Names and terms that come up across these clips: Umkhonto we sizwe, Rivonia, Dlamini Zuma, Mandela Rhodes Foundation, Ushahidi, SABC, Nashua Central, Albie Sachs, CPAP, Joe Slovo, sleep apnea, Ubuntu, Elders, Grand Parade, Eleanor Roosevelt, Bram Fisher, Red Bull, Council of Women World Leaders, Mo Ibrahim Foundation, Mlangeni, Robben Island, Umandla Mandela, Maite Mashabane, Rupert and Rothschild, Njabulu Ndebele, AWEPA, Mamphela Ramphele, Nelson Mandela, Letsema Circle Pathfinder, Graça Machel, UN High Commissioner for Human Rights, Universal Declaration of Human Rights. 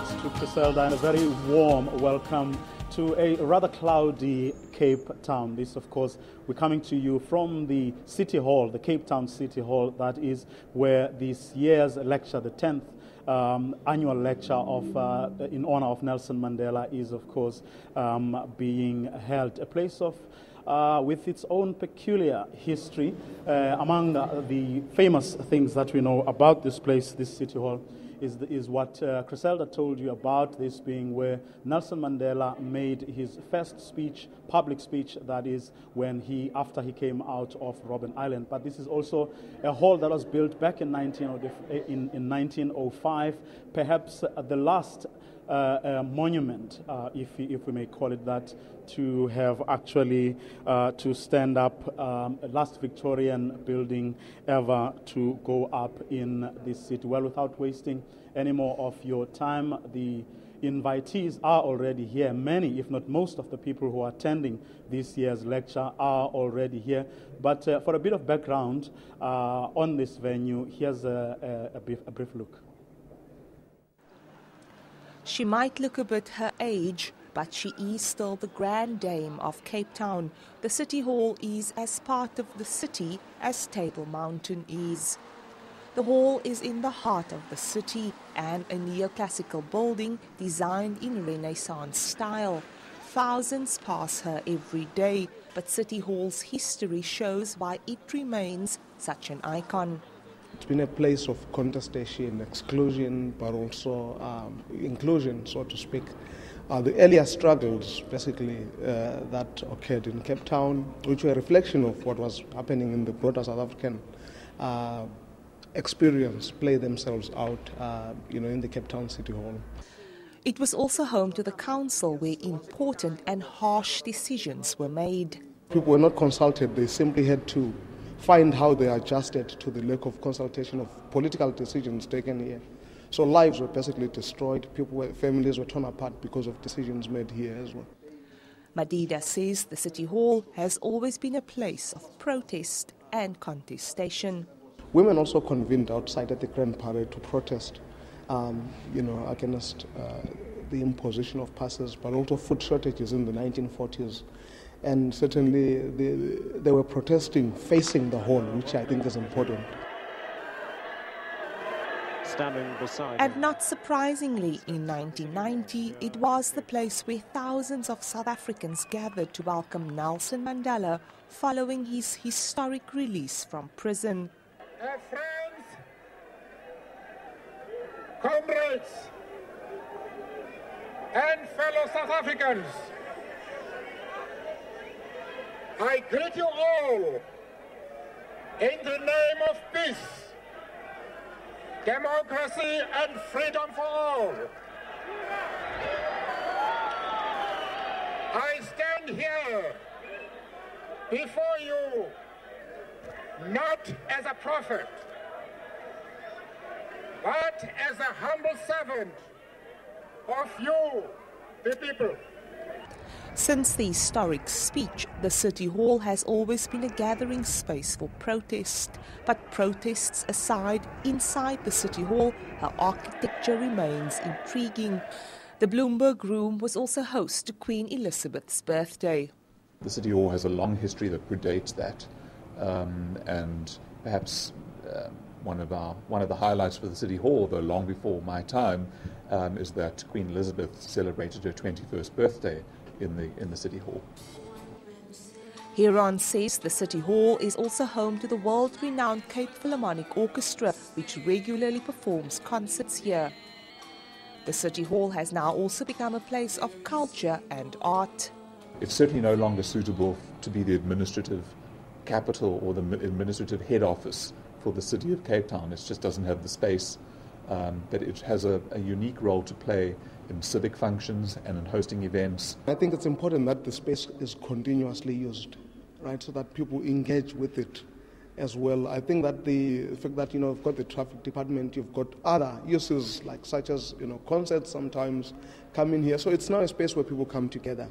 much to Criselda, and a very warm welcome to a rather cloudy Cape Town. This, of course, we're coming to you from the City Hall, the Cape Town City Hall, that is where this year's lecture, the 10th annual lecture of, in honor of Nelson Mandela is, of course, being held. A place of with its own peculiar history. Among the famous things that we know about this place, this City Hall, is what Criselda told you about, this being where Nelson Mandela made his first speech, public speech, that is, when he, after he came out of Robben Island. But this is also a hall that was built back in 1905, perhaps the last monument, if we may call it that, to have actually to stand up, last Victorian building ever to go up in this city. Well, without wasting any more of your time, the invitees are already here. Many, if not most, of the people who are attending this year's lecture are already here. But for a bit of background on this venue, here's a brief look. She might look a bit her age, but she is still the Grand Dame of Cape Town. The City Hall is as part of the city as Table Mountain is. The hall is in the heart of the city and a neoclassical building designed in Renaissance style. Thousands pass her every day, but City Hall's history shows why it remains such an icon. It's been a place of contestation, exclusion, but also inclusion, so to speak. The earlier struggles, basically, that occurred in Cape Town, which were a reflection of what was happening in the broader South African experience, play themselves out, in the Cape Town City Hall. It was also home to the council, where important and harsh decisions were made. People were not consulted; they simply had to find how they adjusted to the lack of consultation of political decisions taken here. So lives were basically destroyed, families were torn apart because of decisions made here as well. Madida says the City Hall has always been a place of protest and contestation. Women also convened outside at the Grand Parade to protest, against the imposition of passes, but also food shortages in the 1940s. And certainly they were protesting facing the hall, which I think is important. Standing beside and not surprisingly, in 1990, it was the place where thousands of South Africans gathered to welcome Nelson Mandela following his historic release from prison. Our friends, comrades, and fellow South Africans, I greet you all in the name of peace, democracy and freedom for all. I stand here before you not as a prophet, but as a humble servant of you, the people. Since the historic speech, the City Hall has always been a gathering space for protest. But protests aside, inside the City Hall, her architecture remains intriguing. The Bloomberg Room was also host to Queen Elizabeth's birthday. The City Hall has a long history that predates that, and perhaps one of the highlights for the City Hall, though long before my time, is that Queen Elizabeth celebrated her 21st birthday in the City Hall. Hiron says the City Hall is also home to the world-renowned Cape Philharmonic Orchestra, which regularly performs concerts here. The City Hall has now also become a place of culture and art. It's certainly no longer suitable to be the administrative capital or the administrative head office for the city of Cape Town. It just doesn't have the space, but it has a unique role to play in civic functions and in hosting events. I think it's important that the space is continuously used, right, so that people engage with it as well. I think that the fact that, you've got the traffic department, you've got other uses, like such as, concerts sometimes come in here. So it's now a space where people come together.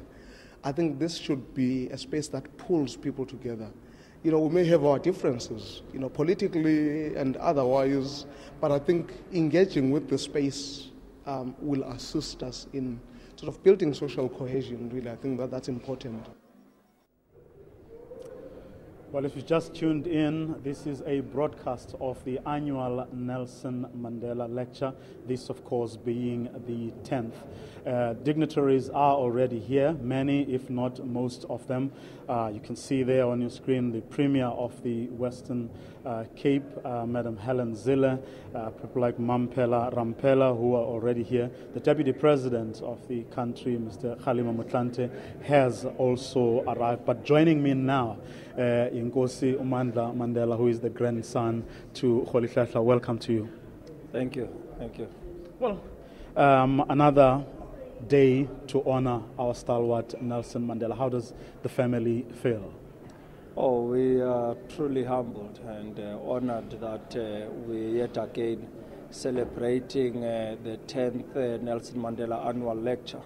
I think this should be a space that pulls people together. We may have our differences, politically and otherwise, but I think engaging with the space will assist us in sort of building social cohesion, really. I think that that's important. Well, if you just tuned in, this is a broadcast of the annual Nelson Mandela Lecture, this, of course, being the 10th. Dignitaries are already here, many, if not most of them. You can see there on your screen the Premier of the Western Cape, Madam Helen Zille, people like Mamphela Ramphele, who are already here. The Deputy President of the country, Mr. Kgalema Motlanthe, has also arrived. But joining me now, Inkosi Umandla Mandela, who is the grandson to Kholikletla. Welcome to you. Thank you. Thank you. Well, another day to honor our stalwart Nelson Mandela. How does the family feel? Oh, we are truly humbled and honored that we yet again celebrating the 10th Nelson Mandela Annual Lecture,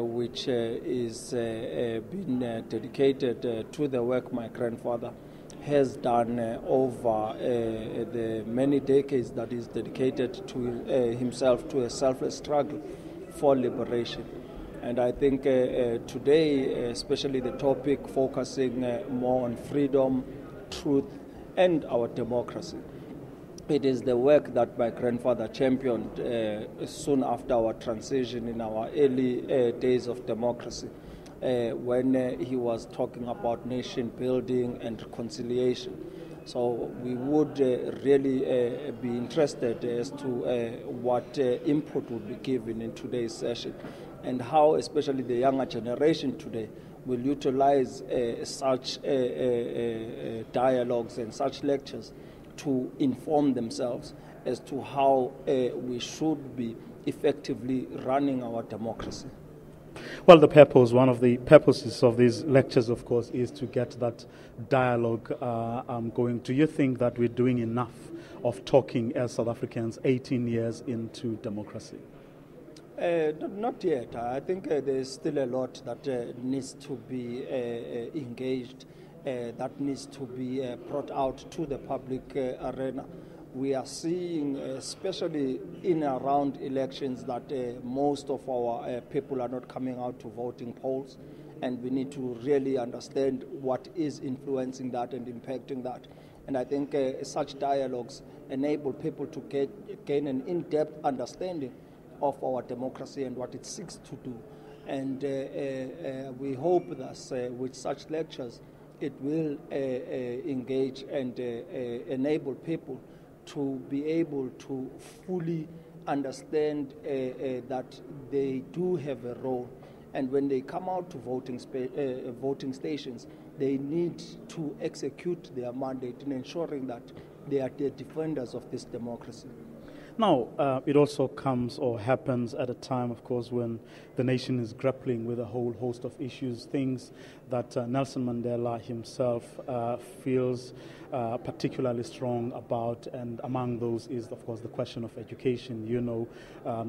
which is been dedicated to the work my grandfather has done over the many decades, that is dedicated to himself to a selfless struggle for liberation. And I think today, especially the topic focusing more on freedom, truth, and our democracy. It is the work that my grandfather championed soon after our transition in our early days of democracy, when he was talking about nation building and reconciliation. So we would really be interested as to what input would be given in today's session and how especially the younger generation today will utilize such dialogues and such lectures to inform themselves as to how we should be effectively running our democracy. Well, the purpose, one of the purposes of these lectures, of course, is to get that dialogue going. Do you think that we're doing enough of talking as South Africans 18 years into democracy? Not yet. I think there's still a lot that needs to be engaged. That needs to be brought out to the public arena. We are seeing, especially in and around elections, that most of our people are not coming out to voting polls, and we need to really understand what is influencing that and impacting that. And I think such dialogues enable people to gain an in-depth understanding of our democracy and what it seeks to do. And we hope that with such lectures, it will engage and enable people to be able to fully understand that they do have a role. And when they come out to voting stations, they need to execute their mandate in ensuring that they are the defenders of this democracy. Now, it also comes or happens at a time, of course, when the nation is grappling with a whole host of issues, things that Nelson Mandela himself feels particularly strong about, and among those is, of course, the question of education. You know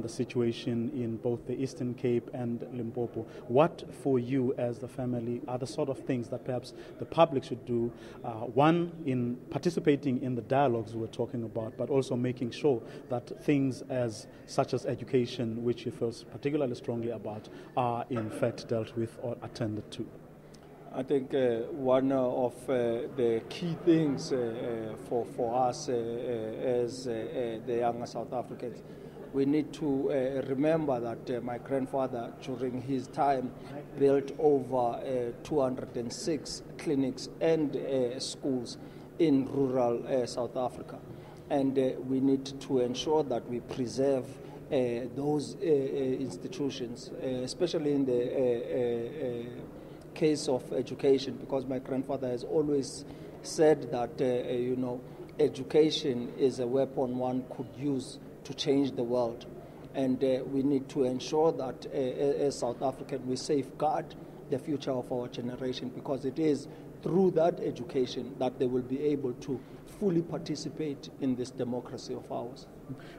the situation in both the Eastern Cape and Limpopo. What, for you as the family, are the sort of things that perhaps the public should do, one, in participating in the dialogues we're talking about, but also making sure that things such as education, which he feels particularly strongly about, are in fact dealt with or attended to? I think one of the key things for us as the younger South Africans, we need to remember that my grandfather, during his time, built over 206 clinics and schools in rural South Africa. And we need to ensure that we preserve those institutions, especially in the case of education, because my grandfather has always said that, you know, education is a weapon one could use to change the world. And we need to ensure that as South African, we safeguard the future of our generation, because it is through that education that they will be able to fully participate in this democracy of ours.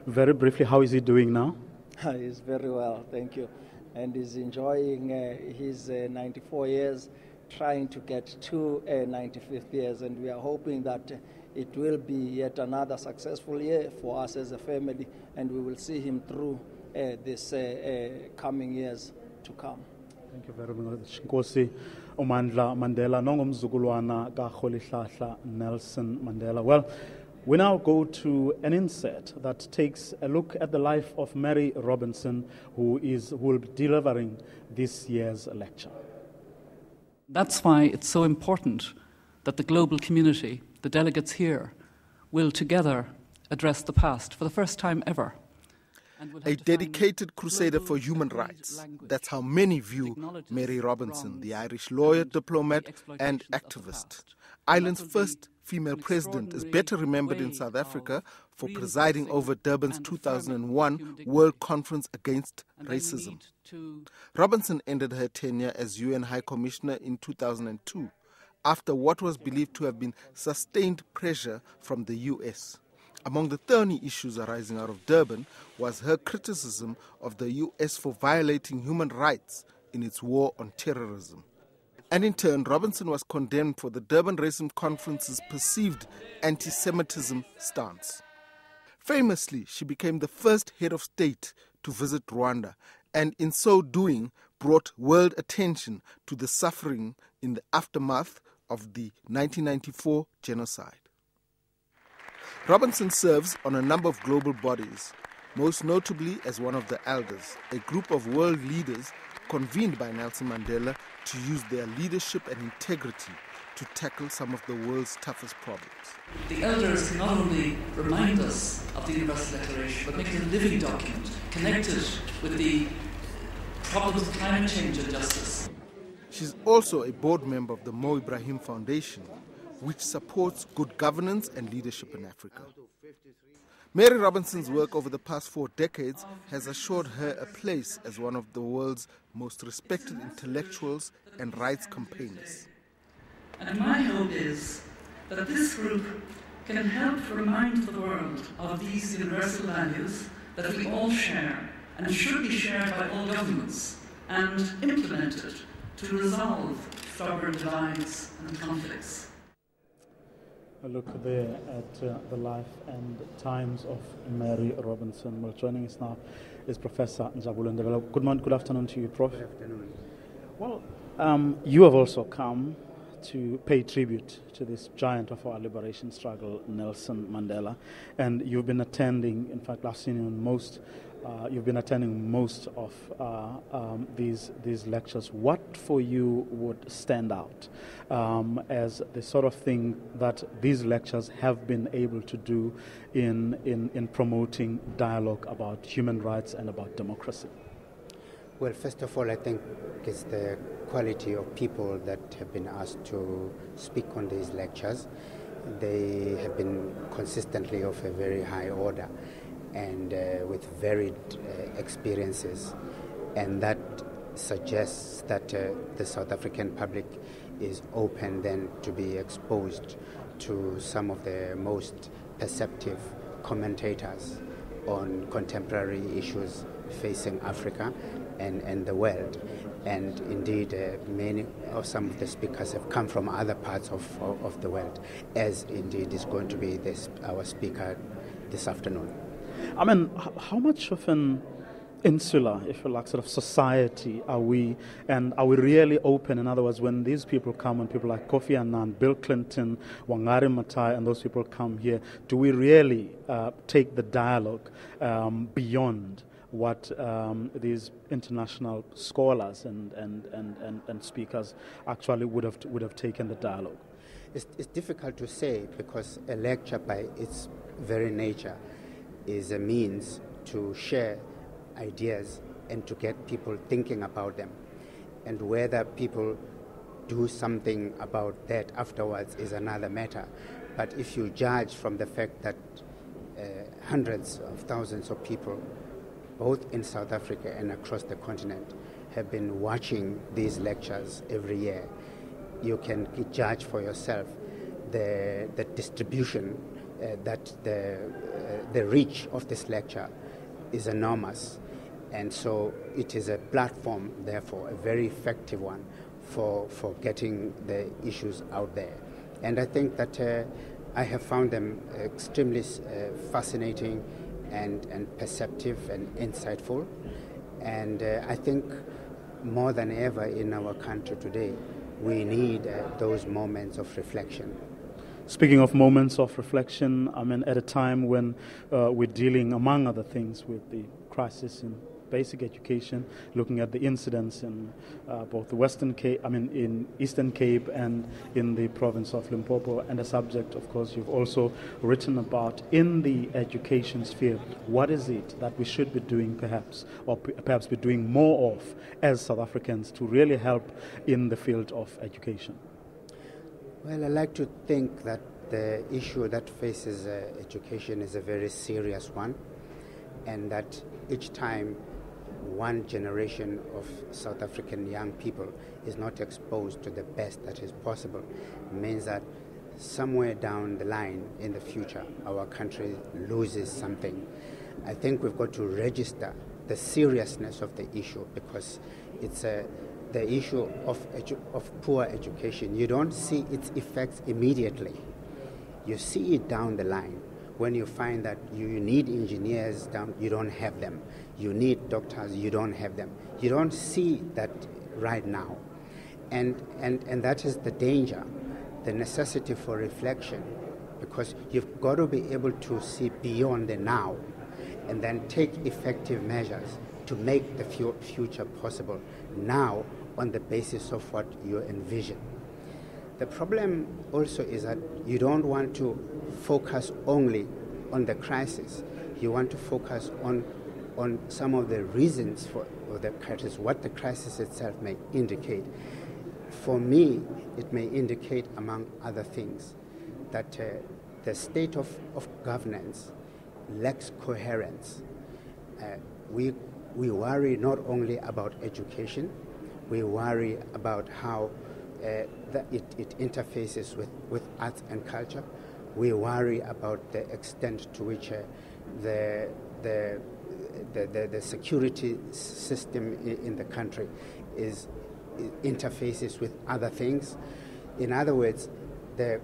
Very briefly, how is he doing now? He's very well, thank you. And he's enjoying his 94 years, trying to get to 95th years. And we are hoping that it will be yet another successful year for us as a family, and we will see him through this coming years to come. Thank you very much. Nkosi Umandla Mandela, nongumzukulwana kaKholikletla Nelson Mandela. Well, we now go to an insert that takes a look at the life of Mary Robinson, who will be delivering this year's lecture. That's why it's so important that the global community, the delegates here, will together address the past for the first time ever. A dedicated crusader for human rights. That's how many view Mary Robinson, the Irish lawyer, diplomat and activist. Ireland's first female president is better remembered in South Africa for presiding over Durban's 2001 World Conference Against Racism. Robinson ended her tenure as UN High Commissioner in 2002 after what was believed to have been sustained pressure from the US. Among the 30 issues arising out of Durban was her criticism of the US for violating human rights in its war on terrorism. And in turn, Robinson was condemned for the Durban Racism Conference's perceived anti-Semitism stance. Famously, she became the first head of state to visit Rwanda, and in so doing brought world attention to the suffering in the aftermath of the 1994 genocide. Robinson serves on a number of global bodies, most notably as one of the elders, a group of world leaders convened by Nelson Mandela to use their leadership and integrity to tackle some of the world's toughest problems. The elders not only remind us of the Universal Declaration, but make it a living document connected with the problems of climate change and justice. She's also a board member of the Mo Ibrahim Foundation, which supports good governance and leadership in Africa. Mary Robinson's work over the past 4 decades has assured her a place as one of the world's most respected intellectuals and rights campaigners. And my hope is that this group can help remind the world of these universal values that we all share and should be shared by all governments and implemented to resolve stubborn divides and conflicts. A look there at the life and times of Mary Robinson. Well, joining us now is Professor Njabulu Ndebele. Good morning, good afternoon to you, Prof. Good afternoon. Well, you have also come to pay tribute to this giant of our liberation struggle, Nelson Mandela, and you've been attending, in fact, I've seen you on most, you've been attending most of these lectures. What for you would stand out as the sort of thing that these lectures have been able to do in promoting dialogue about human rights and about democracy? Well, first of all, I think it's the quality of people that have been asked to speak on these lectures. They have been consistently of a very high order and with varied experiences, and that suggests that the South African public is open then to be exposed to some of the most perceptive commentators on contemporary issues facing Africa and the world. And indeed, many of some of the speakers have come from other parts of the world, as indeed is going to be our speaker this afternoon. I mean, how much of an insular, if you like, sort of society are we, and are we really open? In other words, when these people come, when people like Kofi Annan, Bill Clinton, Wangari Maathai, and those people come here, do we really take the dialogue beyond what these international scholars and speakers actually would have taken the dialogue? It's difficult to say, because a lecture by its very nature is a means to share ideas and to get people thinking about them. And whether people do something about that afterwards is another matter. But if you judge from the fact that hundreds of thousands of people, both in South Africa and across the continent, have been watching these lectures every year, you can judge for yourself the distribution, that the reach of this lecture is enormous. And so it is a platform, therefore, a very effective one for getting the issues out there. And I think that I have found them extremely fascinating and perceptive and insightful. And I think more than ever in our country today, we need those moments of reflection. Speaking of moments of reflection, I mean, at a time when we're dealing, among other things, with the crisis in basic education, looking at the incidents in both the Western Cape, I mean, in Eastern Cape and in the province of Limpopo, and a subject, of course, you've also written about in the education sphere. What is it that we should be doing, perhaps, or perhaps be doing more of as South Africans to really help in the field of education? Well, I like to think that the issue that faces education is a very serious one, and that each time one generation of South African young people is not exposed to the best that is possible, means that somewhere down the line in the future, our country loses something. I think we've got to register the seriousness of the issue, because it's the issue of poor education. You don't see its effects immediately. You see it down the line when you find that you need engineers, you don't have them. You need doctors, you don't have them. You don't see that right now. And that is the danger, the necessity for reflection, because you've got to be able to see beyond the now and then take effective measures to make the future possible now on the basis of what you envision. The problem also is that you don't want to focus only on the crisis. You want to focus on some of the reasons for the crisis, what the crisis itself may indicate. For me, it may indicate, among other things, that the state of governance lacks coherence. We worry not only about education, we worry about how it interfaces with arts and culture. We worry about the extent to which the security system in the country interfaces with other things. In other words, the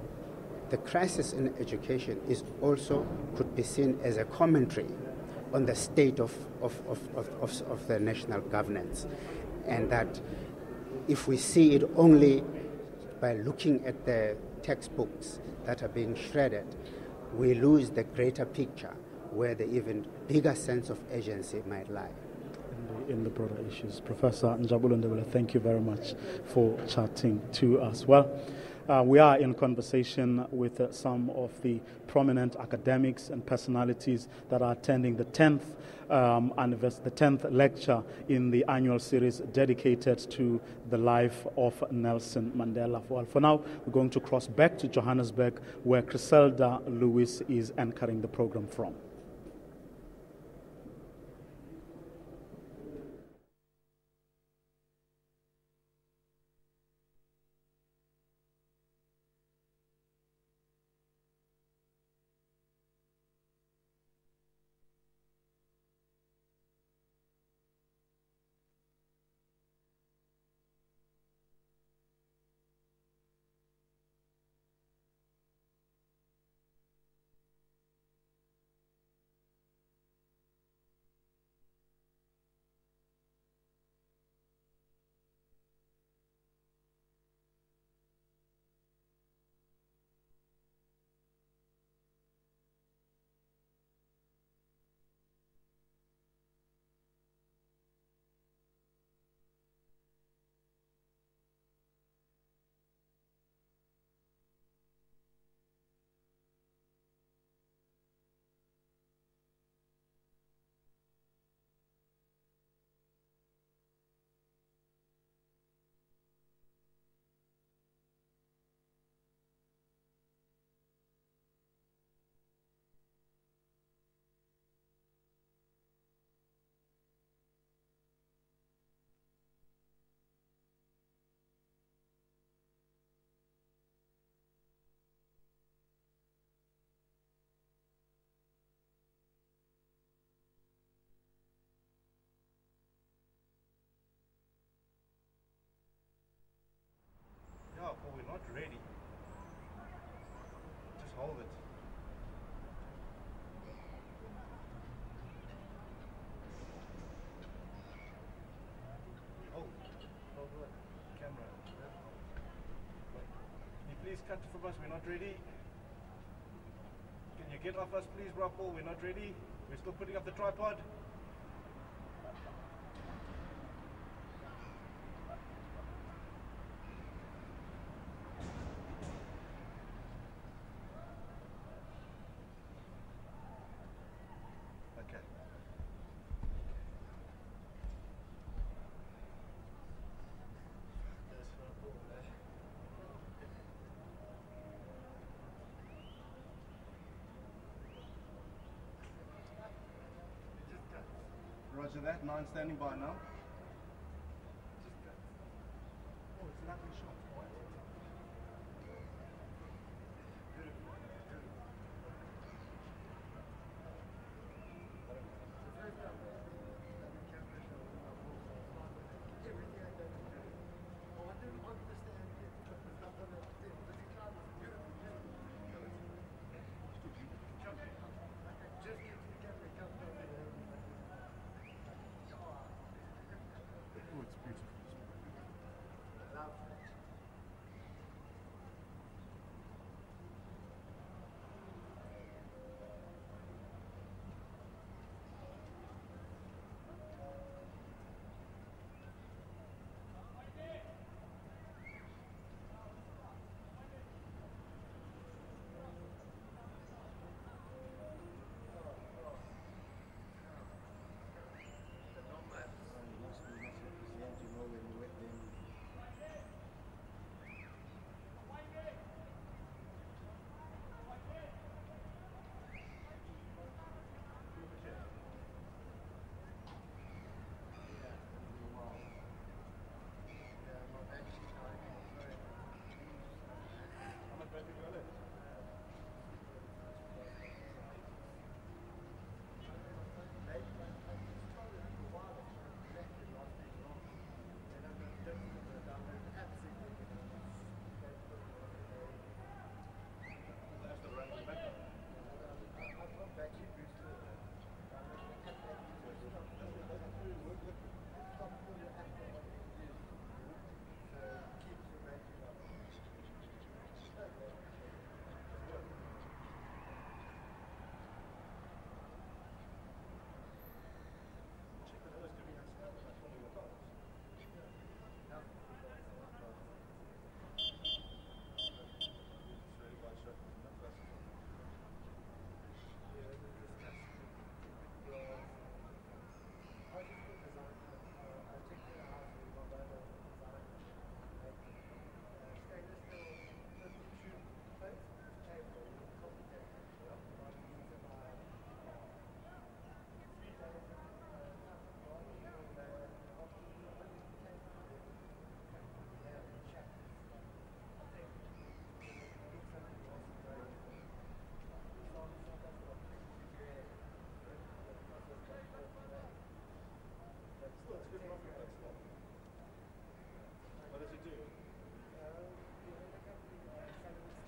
crisis in education is also could be seen as a commentary on the state of the national governance, and that if we see it only by looking at the textbooks that are being shredded, we lose the greater picture where the even bigger sense of urgency might lie. In the broader issues. Professor Njabulu Ndebele, thank you very much for chatting to us. Well, we are in conversation with some of the prominent academics and personalities that are attending the 10th lecture in the annual series dedicated to the life of Nelson Mandela. Well, for now, we're going to cross back to Johannesburg, where Criselda Lewis is anchoring the program from. cut from us, we're not ready. Can you get off us please, Rappel? We're not ready. We're still putting up the tripod. Roger that, 9 standing by now. Oh, it's not a shot.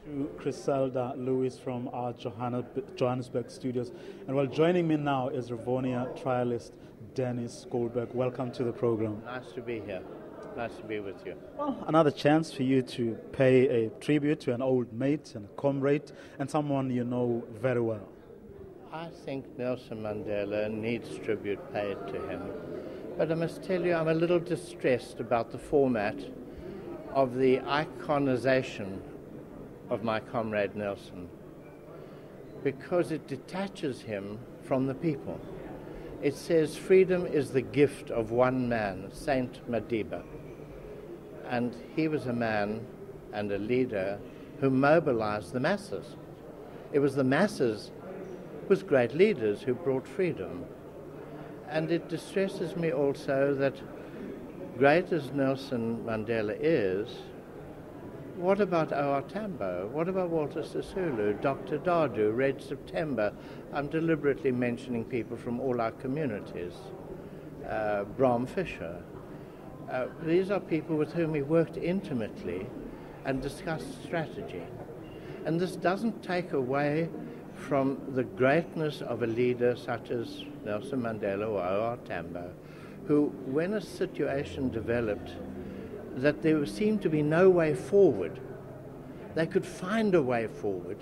To Criselda Lewis from our Johannesburg studios. And well, joining me now is Rivonia trialist Dennis Goldberg. Welcome to the program. Nice to be here. Nice to be with you. Well, another chance for you to pay a tribute to an old mate and a comrade and someone you know very well. I think Nelson Mandela needs tribute paid to him. But I must tell you, I'm a little distressed about the format of the iconization of my comrade Nelson, because it detaches him from the people. It says freedom is the gift of one man, Saint Madiba. And he was a man and a leader who mobilized the masses. It was the masses with great leaders who brought freedom. And it distresses me also that, great as Nelson Mandela is, what about O.R. Tambo? What about Walter Sisulu, Dr. Dadu, Red September? I'm deliberately mentioning people from all our communities. Bram Fisher. These are people with whom he worked intimately and discussed strategy. And this doesn't take away from the greatness of a leader such as Nelson Mandela or O.R. Tambo, who, when a situation developed that there seemed to be no way forward, they could find a way forward,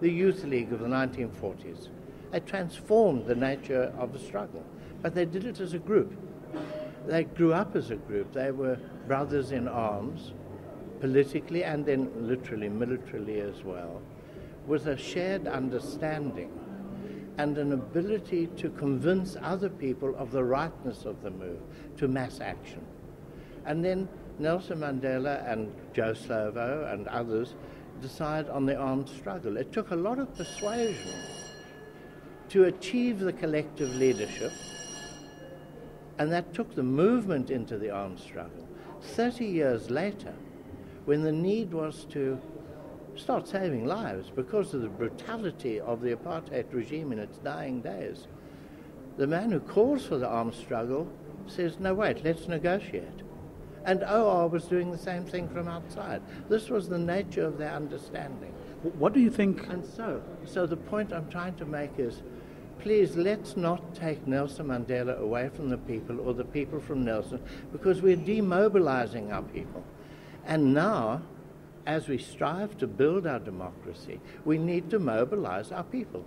the Youth League of the 1940s. They transformed the nature of the struggle, but they did it as a group. They grew up as a group. They were brothers in arms, politically and then literally, militarily as well, with a shared understanding and an ability to convince other people of the rightness of the move to mass action. And then Nelson Mandela and Joe Slovo and others decide on the armed struggle. It took a lot of persuasion to achieve the collective leadership, and that took the movement into the armed struggle. 30 years later, when the need was to start saving lives because of the brutality of the apartheid regime in its dying days, the man who calls for the armed struggle says, no, wait, let's negotiate. And O.R. was doing the same thing from outside. This was the nature of their understanding. What do you think? And so the point I'm trying to make is, please, let's not take Nelson Mandela away from the people or the people from Nelson, because we're demobilizing our people. And now, as we strive to build our democracy, we need to mobilize our people.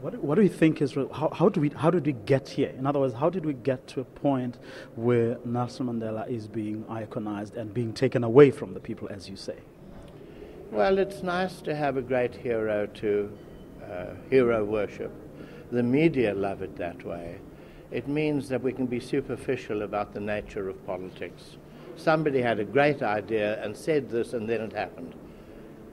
What do you think is, how did we get here? In other words, how did we get to a point where Nelson Mandela is being iconized and being taken away from the people, as you say? Well, it's nice to have a great hero to hero worship. The media love it that way. It means that we can be superficial about the nature of politics. Somebody had a great idea and said this, and then it happened.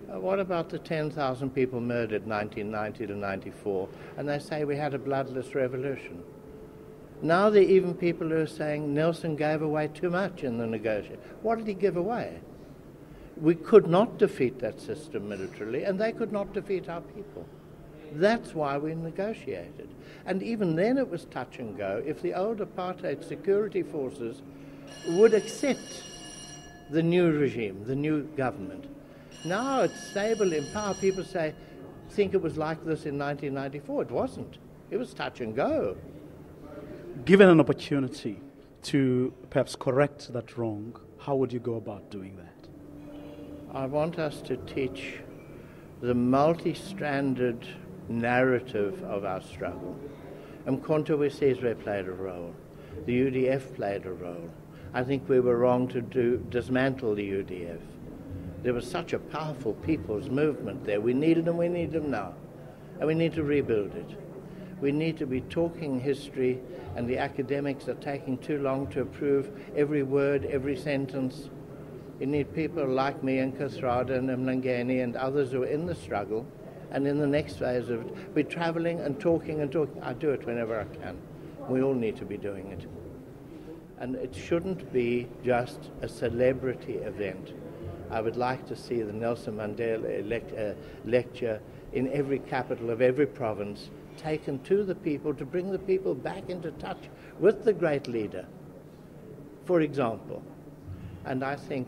What about the 10,000 people murdered 1990 to 94? And they say we had a bloodless revolution. Now there are even people who are saying Nelson gave away too much in the negotiation. What did he give away? We could not defeat that system militarily, and they could not defeat our people. That's why we negotiated. And even then it was touch and go if the old apartheid security forces would accept the new regime, the new government. Now it's stable in power. People say, think it was like this in 1994. It wasn't. It was touch and go. Given an opportunity to perhaps correct that wrong, how would you go about doing that? I want us to teach the multi-stranded narrative of our struggle. Umkhonto we sizwe played a role. The UDF played a role. I think we were wrong to dismantle the UDF. There was such a powerful people's movement there. We needed them, we need them now. And we need to rebuild it. We need to be talking history, and the academics are taking too long to approve every word, every sentence. You need people like me and Criselda and Mlangeni and others who are in the struggle and in the next phase of it. We're traveling and talking and talking. I do it whenever I can. We all need to be doing it. And it shouldn't be just a celebrity event. I would like to see the Nelson Mandela lecture in every capital of every province taken to the people to bring the people back into touch with the great leader, for example. And I think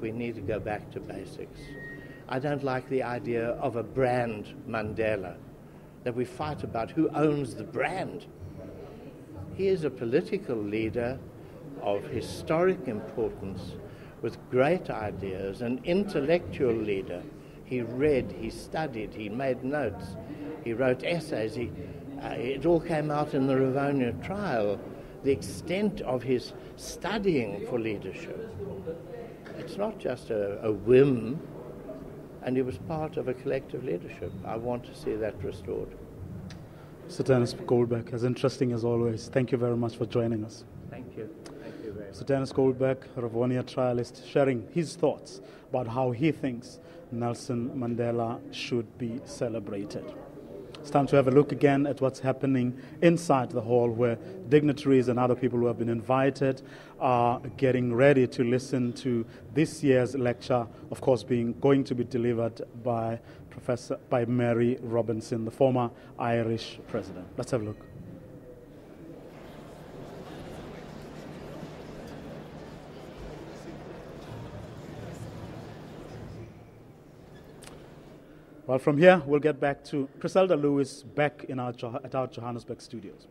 we need to go back to basics. I don't like the idea of a brand Mandela, that we fight about who owns the brand. He is a political leader of historic importance, with great ideas, an intellectual leader. He read, he studied, he made notes, he wrote essays. It all came out in the Rivonia trial, the extent of his studying for leadership. It's not just a whim, and it was part of a collective leadership. I want to see that restored. Sir Dennis Goldberg, as interesting as always. Thank you very much for joining us. Thank you. So Dennis Goldberg, Rivonia trialist, sharing his thoughts about how he thinks Nelson Mandela should be celebrated. It's time to have a look again at what's happening inside the hall, where dignitaries and other people who have been invited are getting ready to listen to this year's lecture, of course going to be delivered by Mary Robinson, the former Irish president. Let's have a look. Well, from here, we'll get back to Criselda Lewis back in at our Johannesburg studios.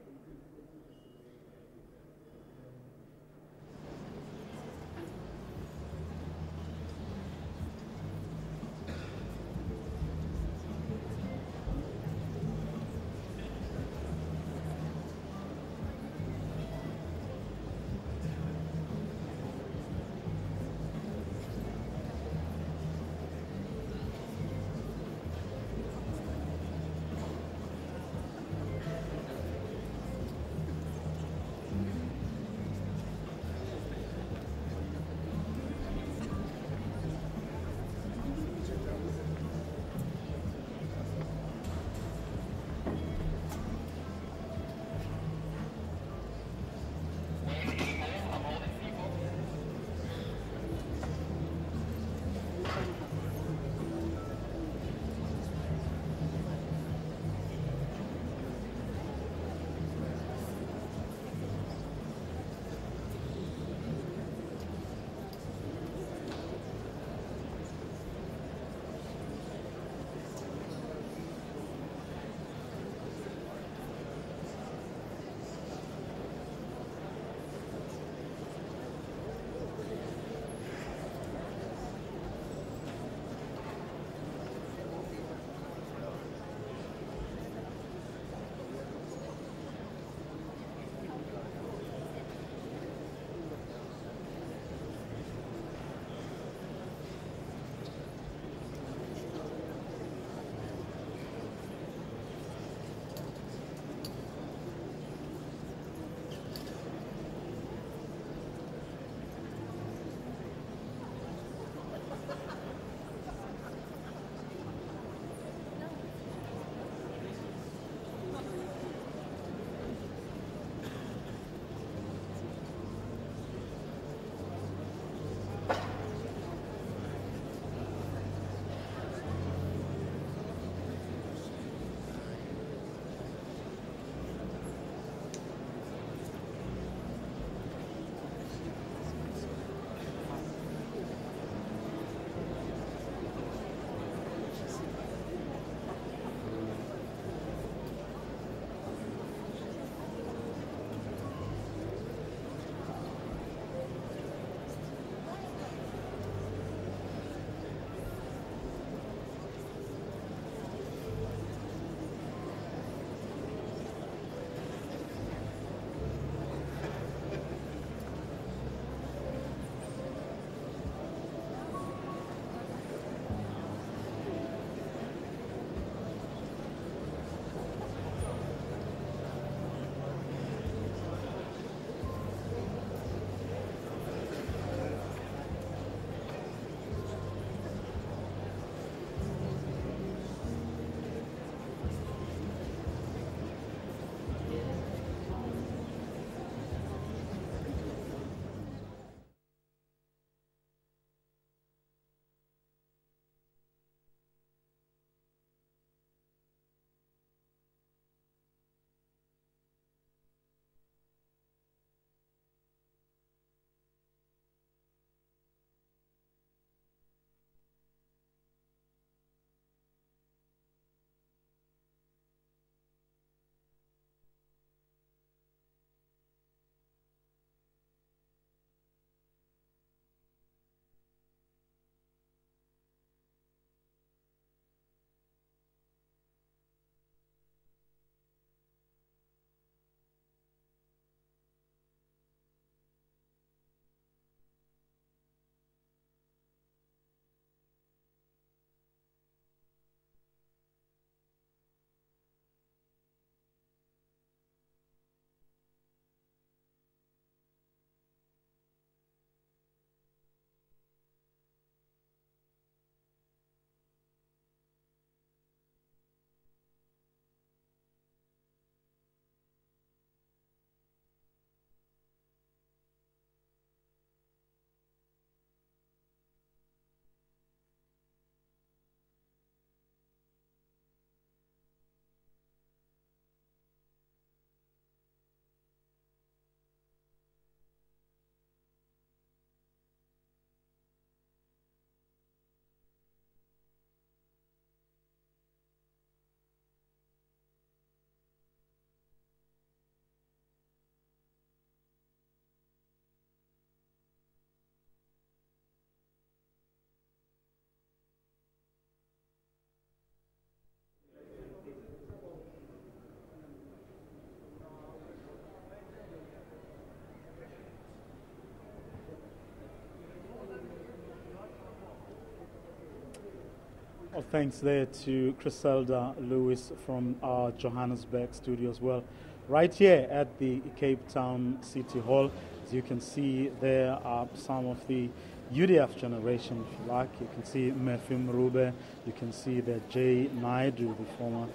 Thanks there to Criselda Lewis from our Johannesburg studio as well. Right here at the Cape Town City Hall, as you can see, there are some of the UDF generation, if you like. You can see Matthew Mrube, you can see that Jay Naidu, the former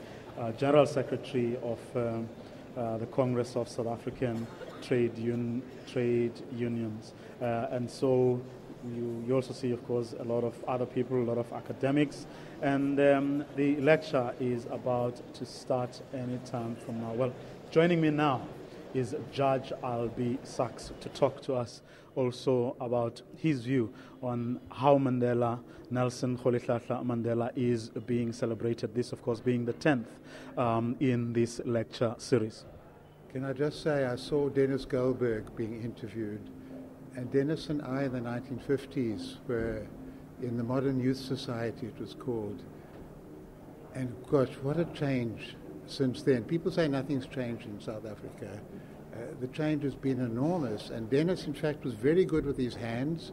General Secretary of the Congress of South African Trade Unions. And so you also see, of course, a lot of other people, a lot of academics. And the lecture is about to start any time from now. Well, joining me now is Judge Albie Sachs to talk to us also about his view on how Mandela, Nelson Kholikletla Mandela, is being celebrated. This, of course, being the 10th in this lecture series. Can I just say, I saw Dennis Goldberg being interviewed. And Dennis and I in the 1950s were in the Modern Youth Society, it was called. And gosh, what a change since then. People say nothing's changed in South Africa. The change has been enormous, and Dennis, in fact, was very good with his hands,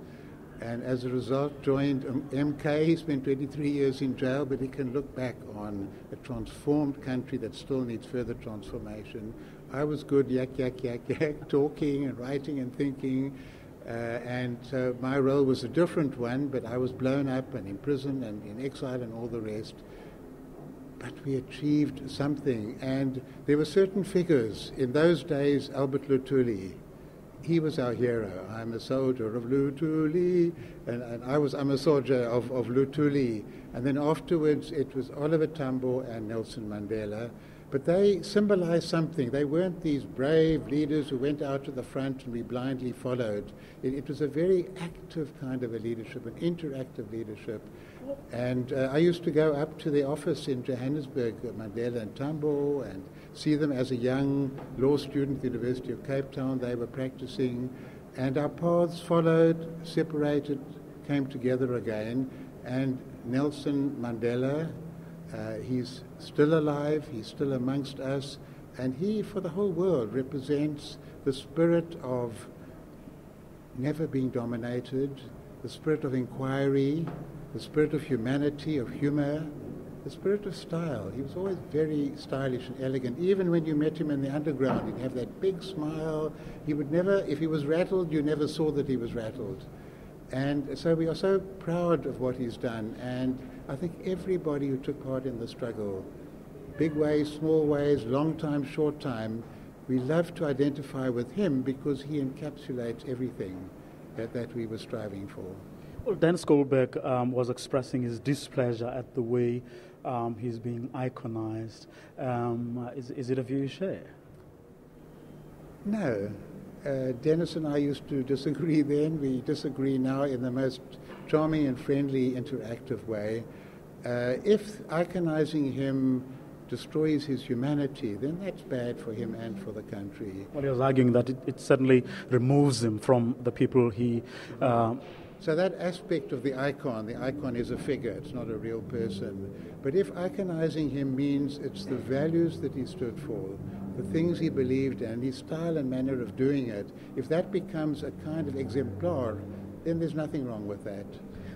and as a result joined MK. He spent 23 years in jail, but he can look back on a transformed country that still needs further transformation. I was good, yak, talking and writing and thinking, and my role was a different one, but I was blown up and in prison and in exile and all the rest. But we achieved something, and there were certain figures. In those days, Albert Luthuli, he was our hero. I'm a soldier of Luthuli, I'm a soldier of Luthuli. And then afterwards, it was Oliver Tambo and Nelson Mandela. But they symbolized something. They weren't these brave leaders who went out to the front and we blindly followed. It was a very active kind of a leadership, an interactive leadership. And I used to go up to the office in Johannesburg, Mandela and Tambo, and see them as a young law student at the University of Cape Town. They were practicing, and our paths followed, separated, came together again. And Nelson Mandela, he's still alive, he's still amongst us, and he, for the whole world, represents the spirit of never being dominated, the spirit of inquiry, the spirit of humanity, of humor, the spirit of style. He was always very stylish and elegant. Even when you met him in the underground, he'd have that big smile. He would never, if he was rattled, you never saw that he was rattled. And so we are so proud of what he's done. And I think everybody who took part in the struggle, big ways, small ways, long time, short time, we love to identify with him because he encapsulates everything that we were striving for. Well, Dennis Goldberg was expressing his displeasure at the way he's being iconized. Is it a view you share? No. Dennis and I used to disagree then. We disagree now in the most charming and friendly, interactive way. If iconizing him destroys his humanity, then that's bad for him and for the country. Well, he was arguing that it certainly removes him from the people he... So that aspect of the icon is a figure, it's not a real person. But if iconizing him means it's the values that he stood for, the things he believed in, his style and manner of doing it, if that becomes a kind of exemplar, then there's nothing wrong with that.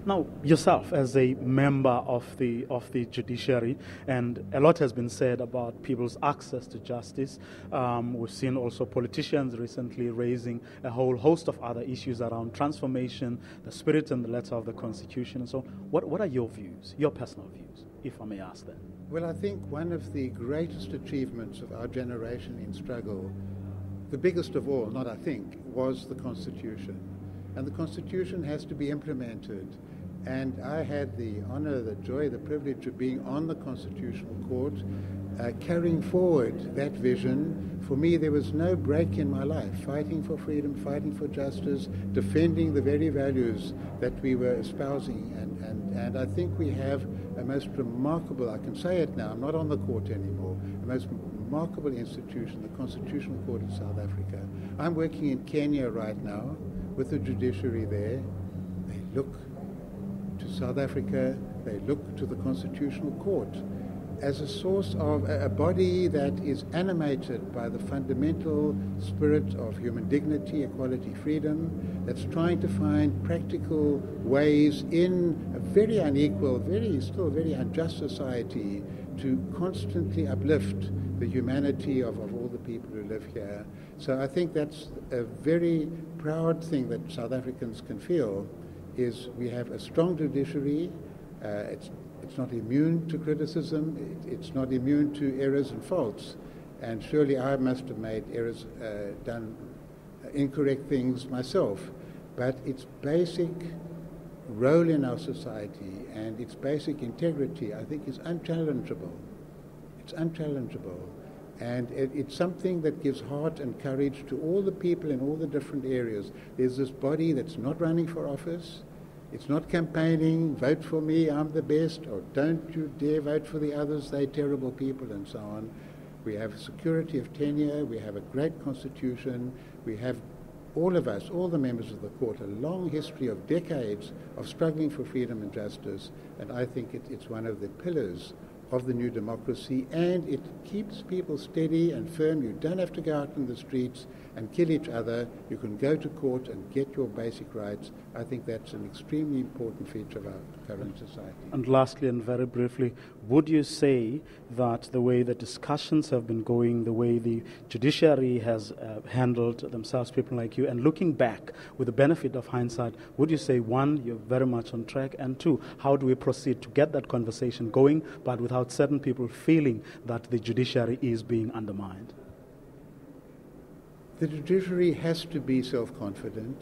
Now, yourself as a member of the judiciary, and a lot has been said about people's access to justice. We've seen also politicians recently raising a whole host of other issues around transformation, the spirit and the letter of the Constitution, and so on. What are your views, your personal views, if I may ask that? Well, I think one of the greatest achievements of our generation in struggle, the biggest of all, not I think, was the Constitution. And the Constitution has to be implemented. And I had the honor, the joy, the privilege of being on the Constitutional Court, carrying forward that vision. For me, there was no break in my life, fighting for freedom, fighting for justice, defending the very values that we were espousing. And I think we have a most remarkable, I can say it now, I'm not on the court anymore, a most remarkable institution, the Constitutional Court of South Africa. I'm working in Kenya right now with the judiciary there. They look to South Africa, they look to the Constitutional Court. as a source of a body that is animated by the fundamental spirit of human dignity, equality, freedom, that's trying to find practical ways in a very unequal, still very unjust society to constantly uplift the humanity of all the people who live here. So I think that's a very proud thing that South Africans can feel, is we have a strong judiciary. It's not immune to criticism, it's not immune to errors and faults, and surely I must have made errors, done incorrect things myself, but its basic role in our society and its basic integrity, I think, is unchallengeable. It's unchallengeable, and it's something that gives heart and courage to all the people in all the different areas. There's this body that's not running for office. It's not campaigning, vote for me, I'm the best, or don't you dare vote for the others, they're terrible people, and so on. We have security of tenure, we have a great constitution, we have, all of us, all the members of the court, a long history of decades of struggling for freedom and justice, and I think it's one of the pillars of the new democracy, and it keeps people steady and firm. You don't have to go out in the streets and kill each other. You can go to court and get your basic rights. I think that's an extremely important feature of our current society. And lastly, and very briefly, would you say that the way the discussions have been going, the way the judiciary has handled themselves, people like you, and looking back with the benefit of hindsight, would you say, one, you're very much on track, and two, how do we proceed to get that conversation going, but without certain people feeling that the judiciary is being undermined? The judiciary has to be self-confident.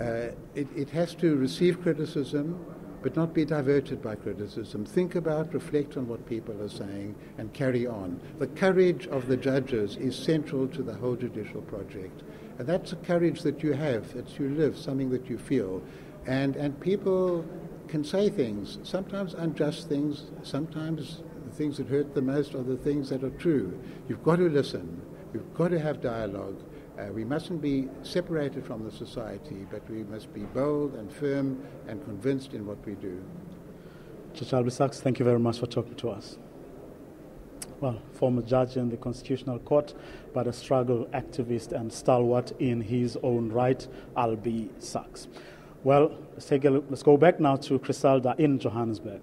It has to receive criticism, but not be diverted by criticism. Think about, reflect on what people are saying, and carry on. The courage of the judges is central to the whole judicial project. And that's a courage that you have, that you live, something that you feel. And people can say things, sometimes unjust things, sometimes the things that hurt the most are the things that are true. You've got to listen, you've got to have dialogue. We mustn't be separated from the society, but we must be bold and firm and convinced in what we do. Judge Albie Sachs, thank you very much for talking to us. Well, former judge in the Constitutional Court, but a struggle activist and stalwart in his own right, Albie Sachs. Well, let's go back now to Criselda in Johannesburg.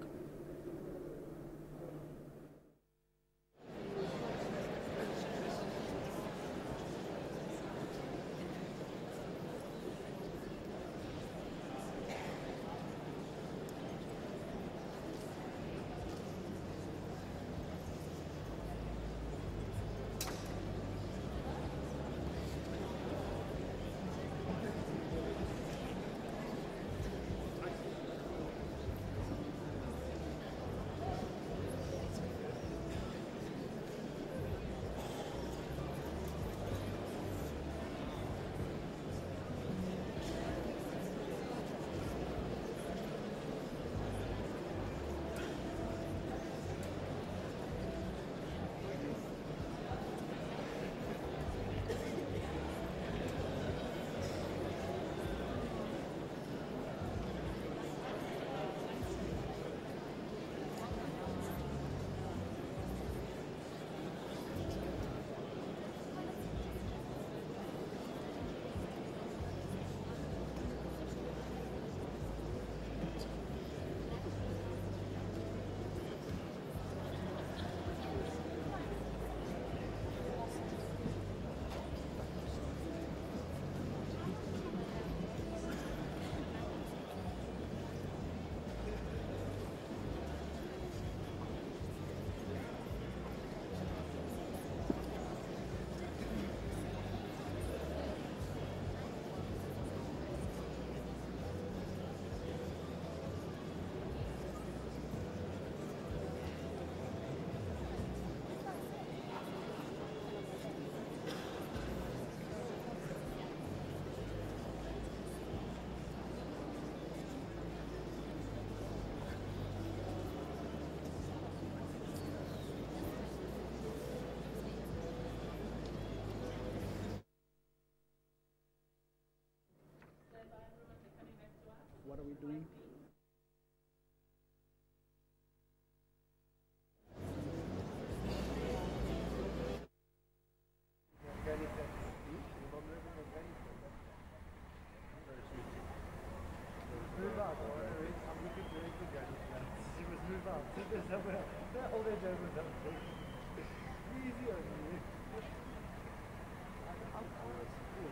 What are we doing?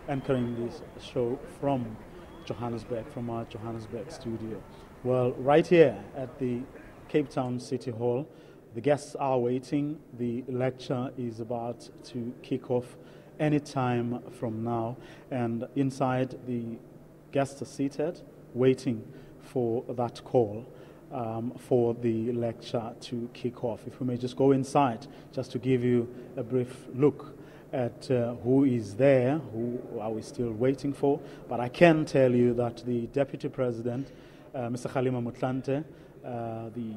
anchoring this show from Johannesburg, from our Johannesburg studio. Well, right here at the Cape Town City Hall, the guests are waiting. The lecture is about to kick off any time from now. And inside, the guests are seated, waiting for that call for the lecture to kick off. If we may just go inside, just to give you a brief look at who is there, who are we still waiting for. But I can tell you that the Deputy President, Mr. Kgalema Motlanthe, the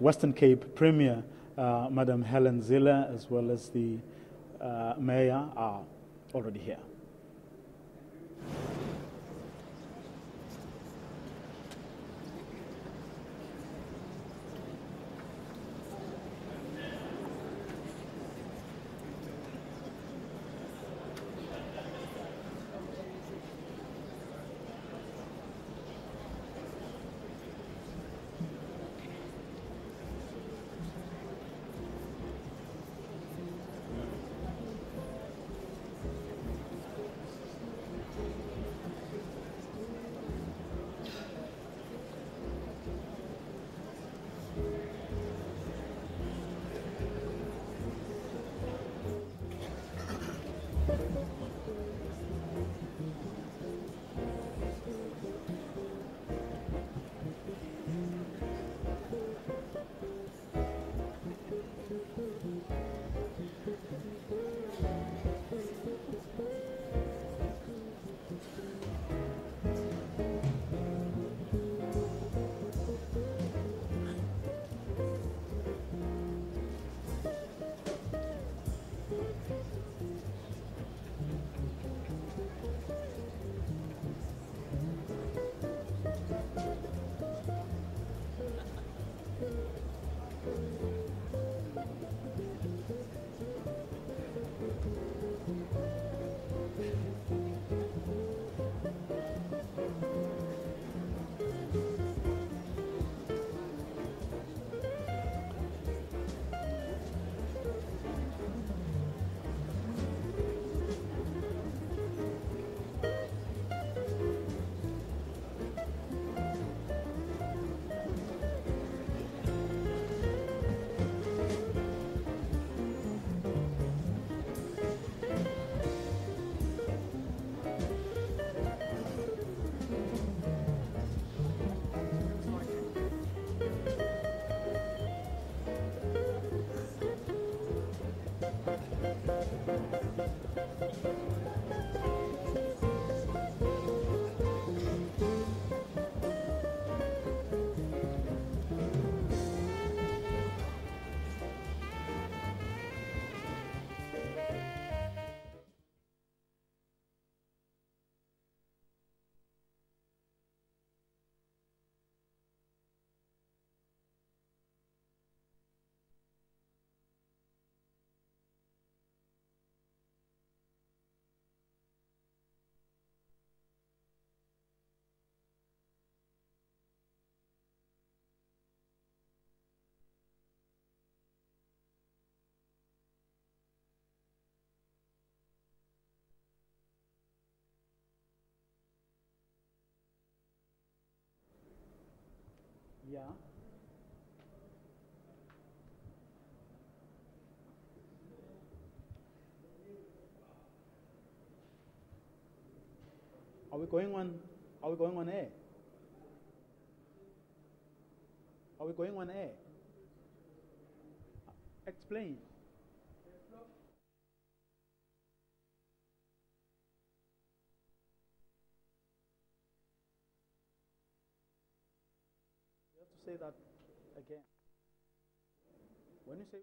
Western Cape Premier, Madam Helen Zille, as well as the Mayor are already here. Yeah. Are we going on air? Are we going on air? Explain. Say that again. When you say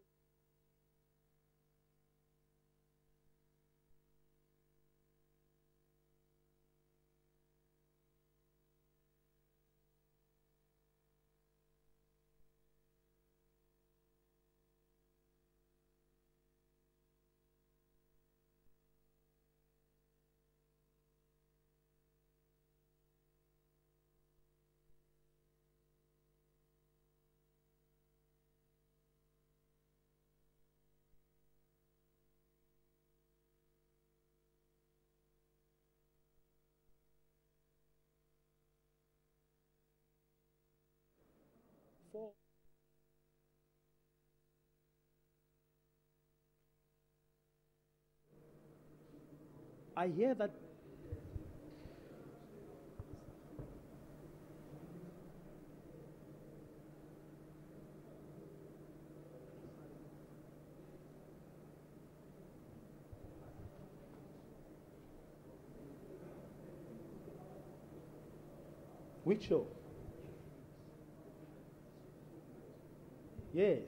4. I hear that which show? Yes.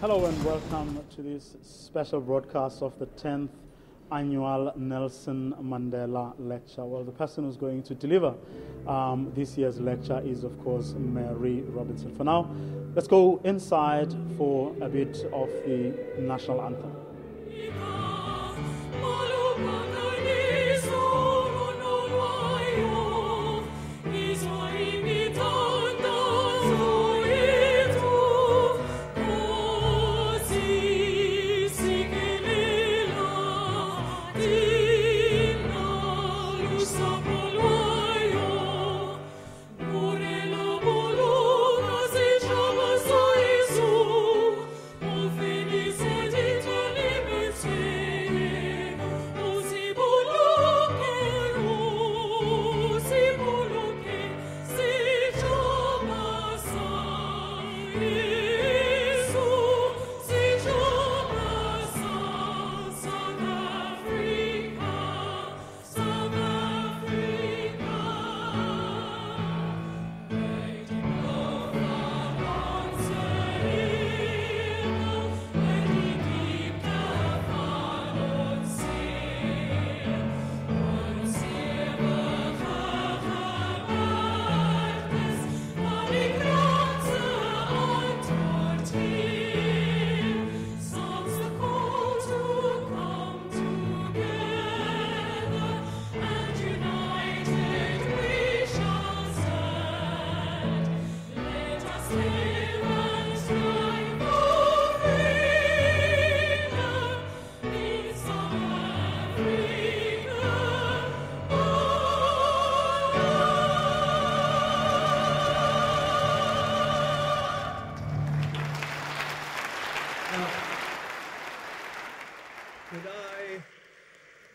Hello and welcome to this special broadcast of the 10th annual Nelson Mandela Lecture. Well, the person who's going to deliver this year's lecture is, of course, Mary Robinson. For now, let's go inside for a bit of the national anthem.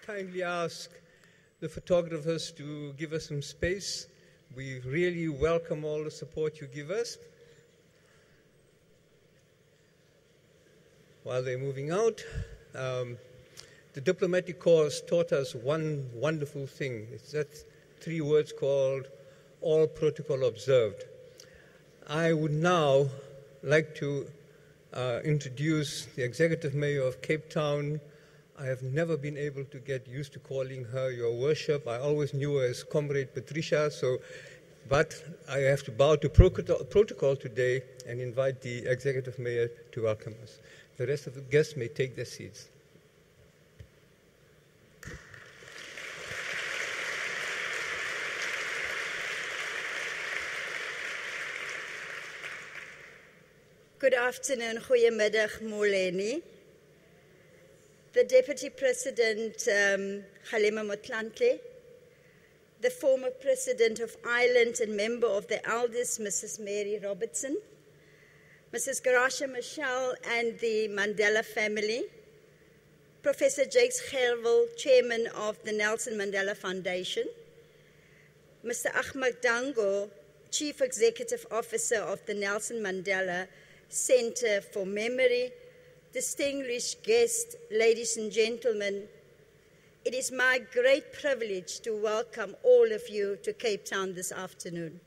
Kindly ask the photographers to give us some space. We really welcome all the support you give us. While they're moving out, the diplomatic corps taught us one wonderful thing. It's that 3 words called all protocol observed. I would now like to introduce the Executive Mayor of Cape Town. I have never been able to get used to calling her Your Worship. I always knew her as Comrade Patricia, but I have to bow to protocol today and invite the Executive Mayor to welcome us. The rest of the guests may take their seats. Good afternoon, goeiemiddag, Moleni. The Deputy President, Kgalema Motlanthe, the former President of Ireland and member of the elders, Mrs. Mary Robinson, Mrs. Graça Machel and the Mandela family, Professor Jake Gerwel, Chairman of the Nelson Mandela Foundation, Mr. Ahmed Dango, Chief Executive Officer of the Nelson Mandela Center for Memory, distinguished guests, ladies and gentlemen, it is my great privilege to welcome all of you to Cape Town this afternoon.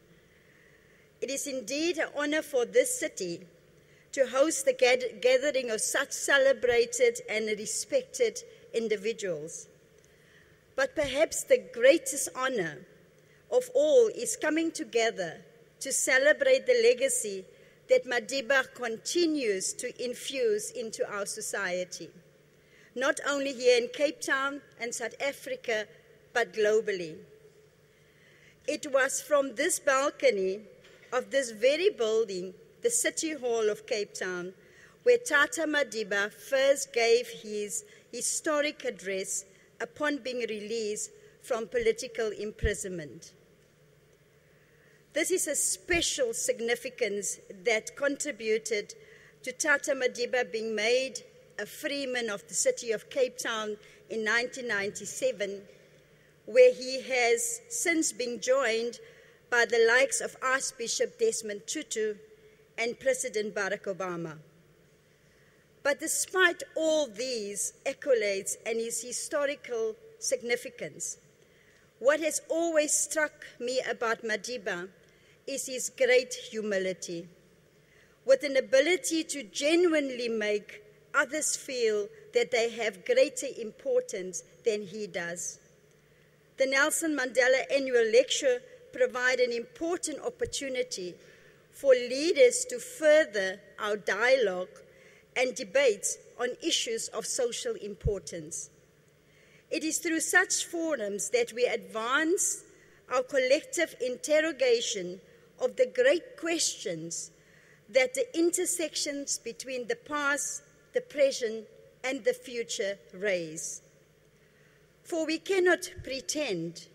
It is indeed an honor for this city to host the gathering of such celebrated and respected individuals. But perhaps the greatest honor of all is coming together to celebrate the legacy that Madiba continues to infuse into our society, not only here in Cape Town and South Africa, but globally. It was from this balcony of this very building, the City Hall of Cape Town, where Tata Madiba first gave his historic address upon being released from political imprisonment. This is a special significance that contributed to Tata Madiba being made a freeman of the city of Cape Town in 1997, where he has since been joined by the likes of Archbishop Desmond Tutu and President Barack Obama. But despite all these accolades and his historical significance, what has always struck me about Madiba is his great humility, with an ability to genuinely make others feel that they have greater importance than he does. The Nelson Mandela Annual Lecture provides an important opportunity for leaders to further our dialogue and debates on issues of social importance. It is through such forums that we advance our collective interrogation of the great questions that the intersections between the past, the present, and the future raise. For we cannot pretend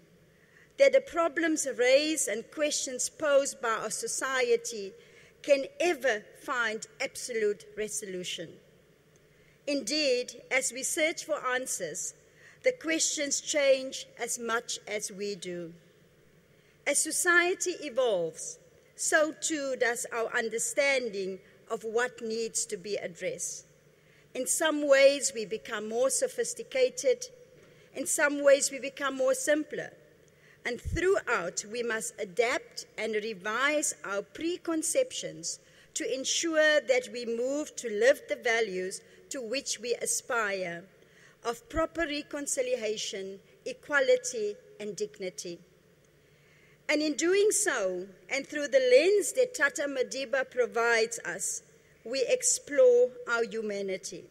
that the problems raised and questions posed by our society can ever find absolute resolution. Indeed, as we search for answers, the questions change as much as we do. As society evolves, so too does our understanding of what needs to be addressed. In some ways, we become more sophisticated. In some ways, we become more simpler. And throughout, we must adapt and revise our preconceptions to ensure that we move to live the values to which we aspire, of proper reconciliation, equality, and dignity. And in doing so, and through the lens that Tata Madiba provides us, we explore our humanity.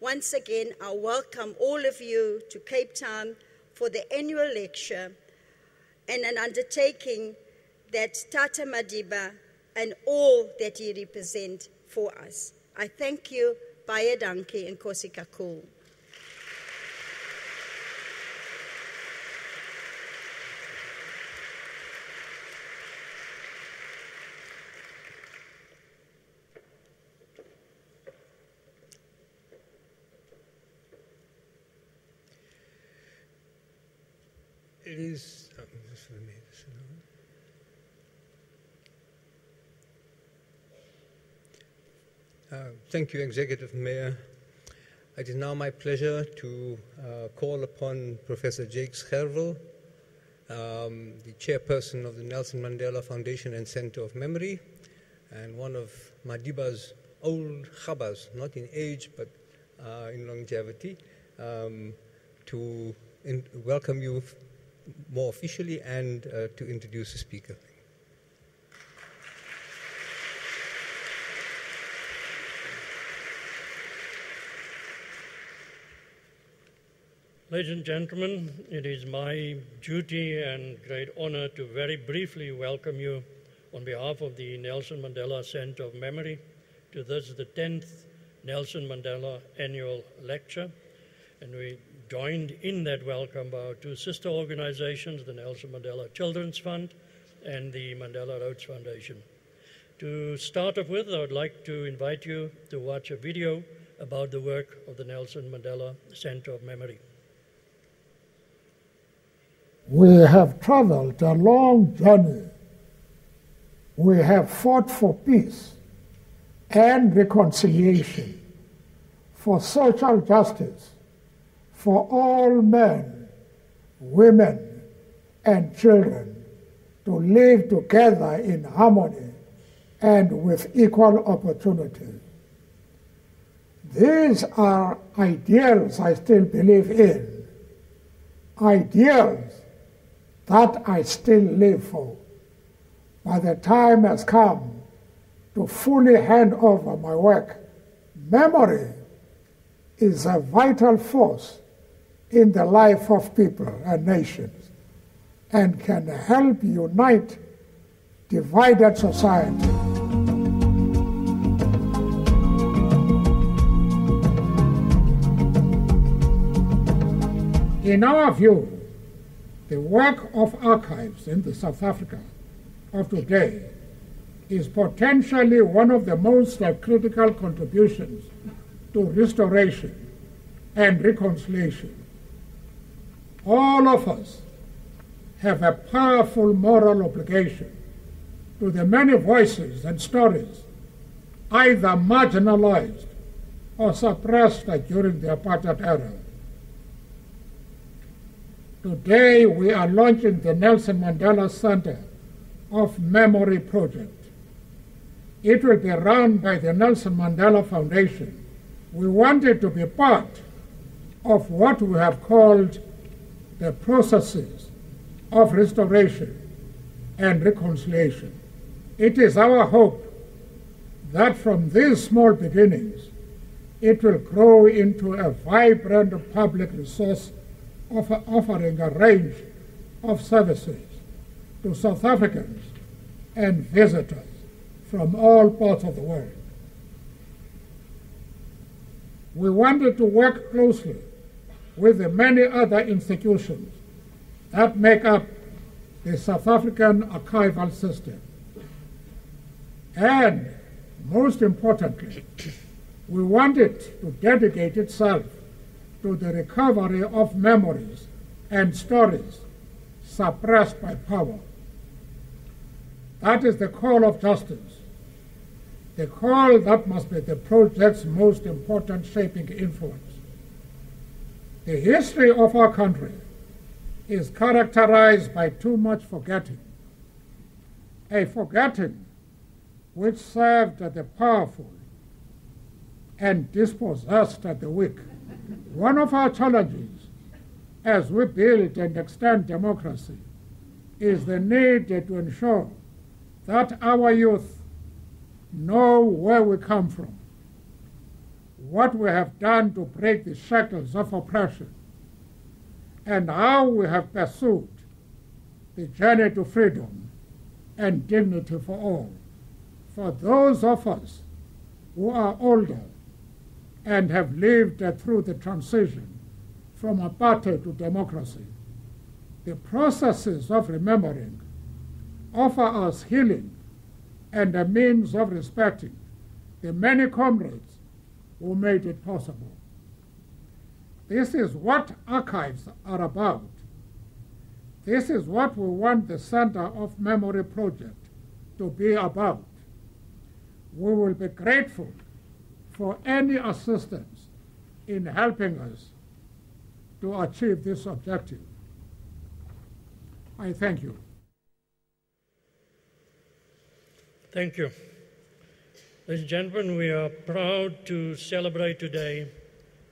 Once again, I welcome all of you to Cape Town for the annual lecture and an undertaking that Tata Madiba and all that he represents for us. I thank you, Baie Dankie, and Nkosi Kakhulu. It is, just let me, just thank you, Executive Mayor. It is now my pleasure to call upon Professor Jake Gerwel, the chairperson of the Nelson Mandela Foundation and Center of Memory, and one of Madiba's old khabas, not in age, but in longevity, to welcome you more officially and to introduce the speaker. Ladies and gentlemen, it is my duty and great honor to very briefly welcome you on behalf of the Nelson Mandela Center of Memory to this, the 10th Nelson Mandela Annual Lecture. And we joined in that welcome by our two sister organizations, the Nelson Mandela Children's Fund and the Mandela Rhodes Foundation. To start off with, I would like to invite you to watch a video about the work of the Nelson Mandela Center of Memory. We have traveled a long journey. We have fought for peace and reconciliation, for social justice, for all men, women, and children to live together in harmony and with equal opportunity. These are ideals I still believe in, ideals that I still live for. But the time has come to fully hand over my work. Memory is a vital force in the life of people and nations, and can help unite divided society. In our view, the work of archives in the South Africa of today is potentially one of the most critical contributions to restoration and reconciliation. All of us have a powerful moral obligation to the many voices and stories either marginalized or suppressed during the apartheid era. Today we are launching the Nelson Mandela Center of Memory project. It will be run by the Nelson Mandela Foundation. We want it to be part of what we have called the processes of restoration and reconciliation. It is our hope that from these small beginnings, it will grow into a vibrant public resource offering a range of services to South Africans and visitors from all parts of the world. We wanted to work closely with the many other institutions that make up the South African archival system. And most importantly, we wanted to dedicate itself to the recovery of memories and stories suppressed by power. That is the call of justice, the call that must be the project's most important shaping influence. The history of our country is characterized by too much forgetting, a forgetting which served the powerful and dispossessed the weak. One of our challenges as we build and extend democracy is the need to ensure that our youth know where we come from, what we have done to break the shackles of oppression, and how we have pursued the journey to freedom and dignity for all. For those of us who are older and have lived through the transition from apartheid to democracy, the processes of remembering offer us healing and a means of respecting the many comrades who made it possible. This is what archives are about. This is what we want the Center of Memory project to be about. We will be grateful for any assistance in helping us to achieve this objective. I thank you. Thank you. Ladies and gentlemen, we are proud to celebrate today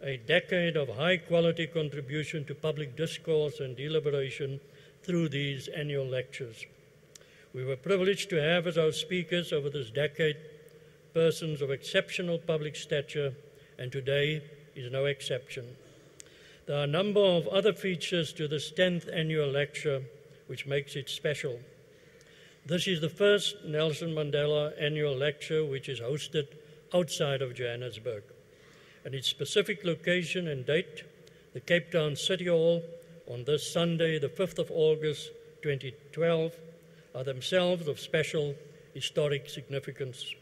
a decade of high-quality contribution to public discourse and deliberation through these annual lectures. We were privileged to have as our speakers over this decade persons of exceptional public stature, and today is no exception. There are a number of other features to this 10th annual lecture which makes it special. This is the first Nelson Mandela annual lecture which is hosted outside of Johannesburg, and its specific location and date, the Cape Town City Hall, on this Sunday, the 5th of August 2012, are themselves of special historic significance.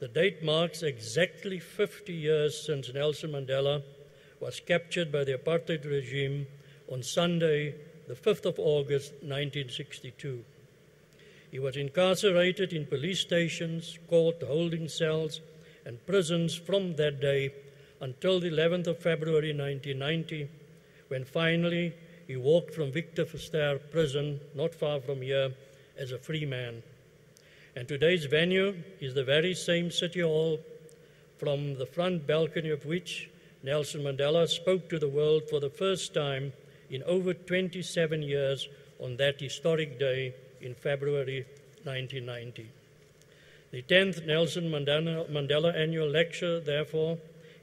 The date marks exactly 50 years since Nelson Mandela was captured by the apartheid regime on Sunday, the 5th of August 1962. He was incarcerated in police stations, court holding cells, and prisons from that day until the 11th of February 1990, when finally he walked from Victor Verster prison, not far from here, as a free man. And today's venue is the very same City Hall from the front balcony of which Nelson Mandela spoke to the world for the first time in over 27 years on that historic day in February 1990. The 10th Nelson Mandela Annual Lecture, therefore,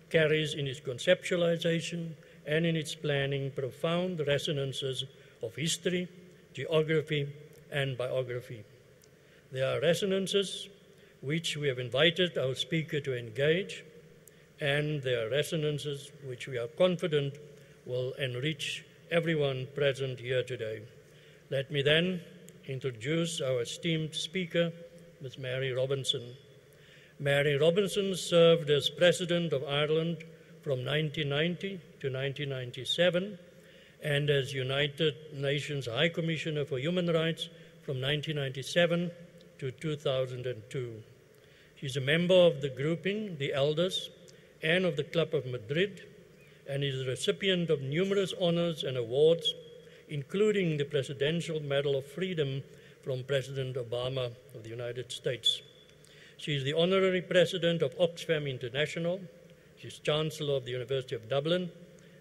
carries in its conceptualization and in its planning profound resonances of history, geography, and biography. There are resonances which we have invited our speaker to engage, and there are resonances which we are confident will enrich everyone present here today. Let me then introduce our esteemed speaker, Ms. Mary Robinson. Mary Robinson served as President of Ireland from 1990 to 1997 and as United Nations High Commissioner for Human Rights from 1997 to 2002. She's a member of the grouping, the Elders, and of the Club of Madrid, and is a recipient of numerous honors and awards, including the Presidential Medal of Freedom from President Obama of the United States. She is the Honorary President of Oxfam International. She's Chancellor of the University of Dublin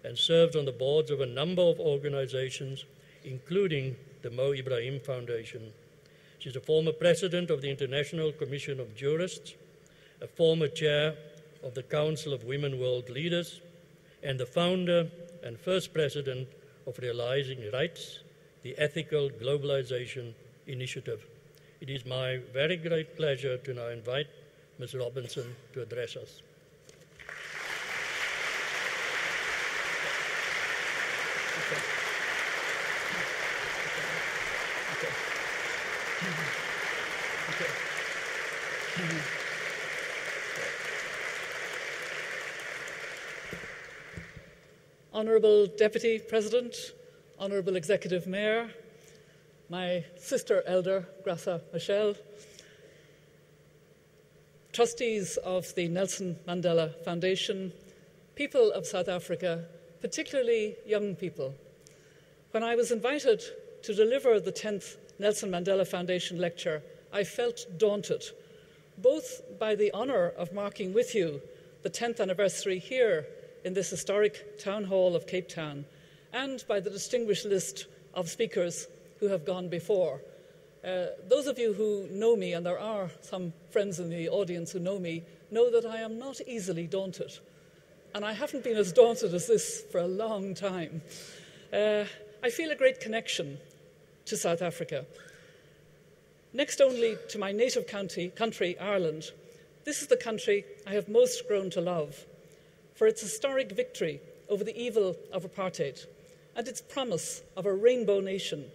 and serves on the boards of a number of organizations, including the Mo Ibrahim Foundation. She's a former President of the International Commission of Jurists, a former Chair of the Council of Women World Leaders, and the founder and first president of Realizing Rights, the Ethical Globalization Initiative. It is my very great pleasure to now invite Ms. Robinson to address us. Honourable Deputy President, Honourable Executive Mayor, my sister elder, Graça Machel, trustees of the Nelson Mandela Foundation, people of South Africa, particularly young people. When I was invited to deliver the 10th Nelson Mandela Foundation lecture, I felt daunted, both by the honour of marking with you the 10th anniversary here in this historic town hall of Cape Town, and by the distinguished list of speakers who have gone before. Those of you who know me, and there are some friends in the audience who know me, know that I am not easily daunted. And I haven't been as daunted as this for a long time. I feel a great connection to South Africa. Next only to my native country, Ireland, this is the country I have most grown to love, for its historic victory over the evil of apartheid and its promise of a rainbow nation,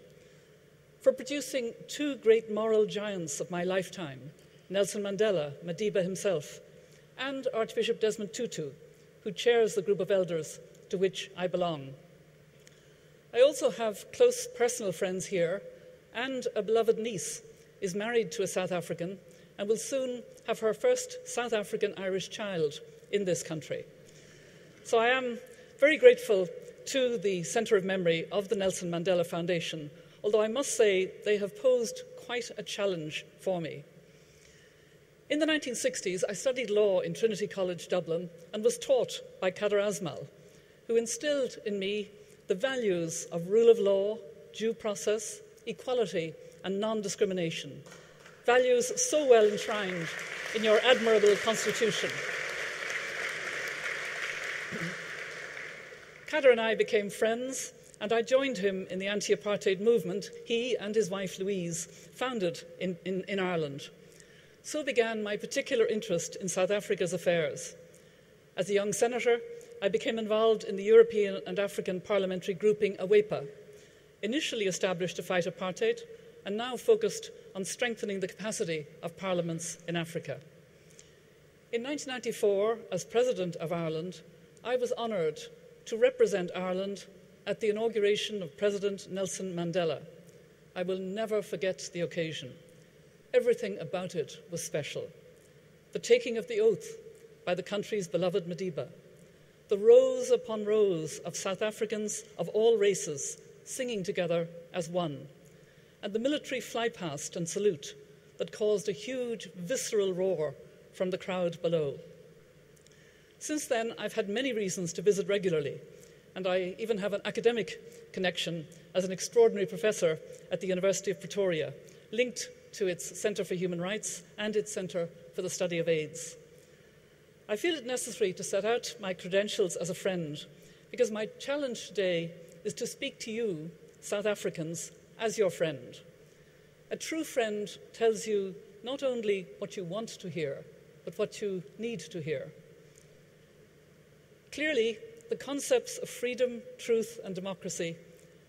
for producing two great moral giants of my lifetime, Nelson Mandela, Madiba himself, and Archbishop Desmond Tutu, who chairs the group of elders to which I belong. I also have close personal friends here, and a beloved niece is married to a South African and will soon have her first South African-Irish child in this country. So I am very grateful to the Centre of Memory of the Nelson Mandela Foundation, although I must say they have posed quite a challenge for me. In the 1960s, I studied law in Trinity College, Dublin, and was taught by Kader Azmal, who instilled in me the values of rule of law, due process, equality, and non-discrimination, values so well enshrined in your admirable constitution. Kader and I became friends, and I joined him in the anti-apartheid movement he and his wife Louise founded in Ireland. So began my particular interest in South Africa's affairs. As a young senator, I became involved in the European and African parliamentary grouping AWEPA, initially established to fight apartheid and now focused on strengthening the capacity of parliaments in Africa. In 1994, as President of Ireland, I was honoured to represent Ireland at the inauguration of President Nelson Mandela. I will never forget the occasion. Everything about it was special. The taking of the oath by the country's beloved Madiba, the rows upon rows of South Africans of all races singing together as one, and the military fly past and salute that caused a huge, visceral roar from the crowd below. Since then, I've had many reasons to visit regularly, and I even have an academic connection as an extraordinary professor at the University of Pretoria, linked to its Centre for Human Rights and its Centre for the Study of AIDS. I feel it necessary to set out my credentials as a friend, because my challenge today is to speak to you, South Africans, as your friend. A true friend tells you not only what you want to hear, but what you need to hear. Clearly, the concepts of freedom, truth, and democracy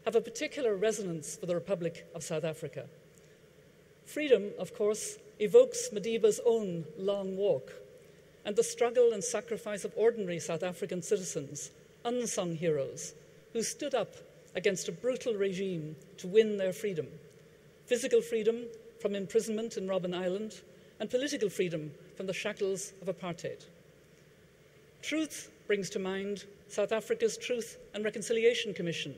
have a particular resonance for the Republic of South Africa. Freedom, of course, evokes Madiba's own long walk and the struggle and sacrifice of ordinary South African citizens, unsung heroes, who stood up against a brutal regime to win their freedom. Physical freedom from imprisonment in Robben Island, and political freedom from the shackles of apartheid. Truth brings to mind South Africa's Truth and Reconciliation Commission,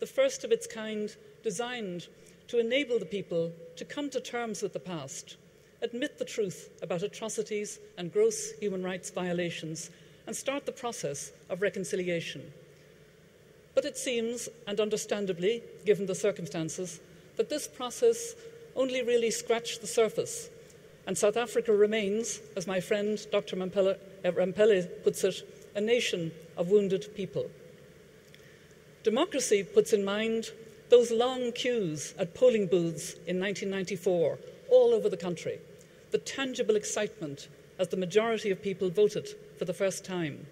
the first of its kind designed to enable the people to come to terms with the past, admit the truth about atrocities and gross human rights violations, and start the process of reconciliation. But it seems, and understandably, given the circumstances, that this process only really scratched the surface, and South Africa remains, as my friend Dr. Mamphela Ramphele puts it, a nation of wounded people. Democracy puts in mind those long queues at polling booths in 1994, all over the country, the tangible excitement as the majority of people voted for the first time.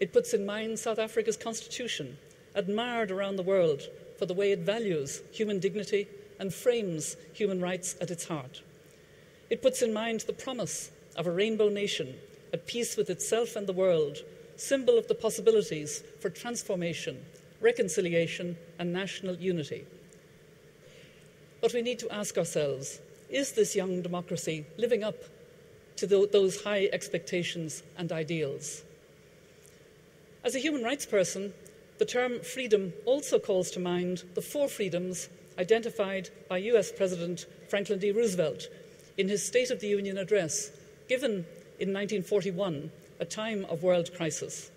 It puts in mind South Africa's constitution, admired around the world for the way it values human dignity and frames human rights at its heart. It puts in mind the promise of a rainbow nation at peace with itself and the world, symbol of the possibilities for transformation, reconciliation, and national unity. But we need to ask ourselves, is this young democracy living up to those high expectations and ideals? As a human rights person, the term freedom also calls to mind the four freedoms identified by US President Franklin D. Roosevelt in his State of the Union address, given in 1941, a time of world crisis.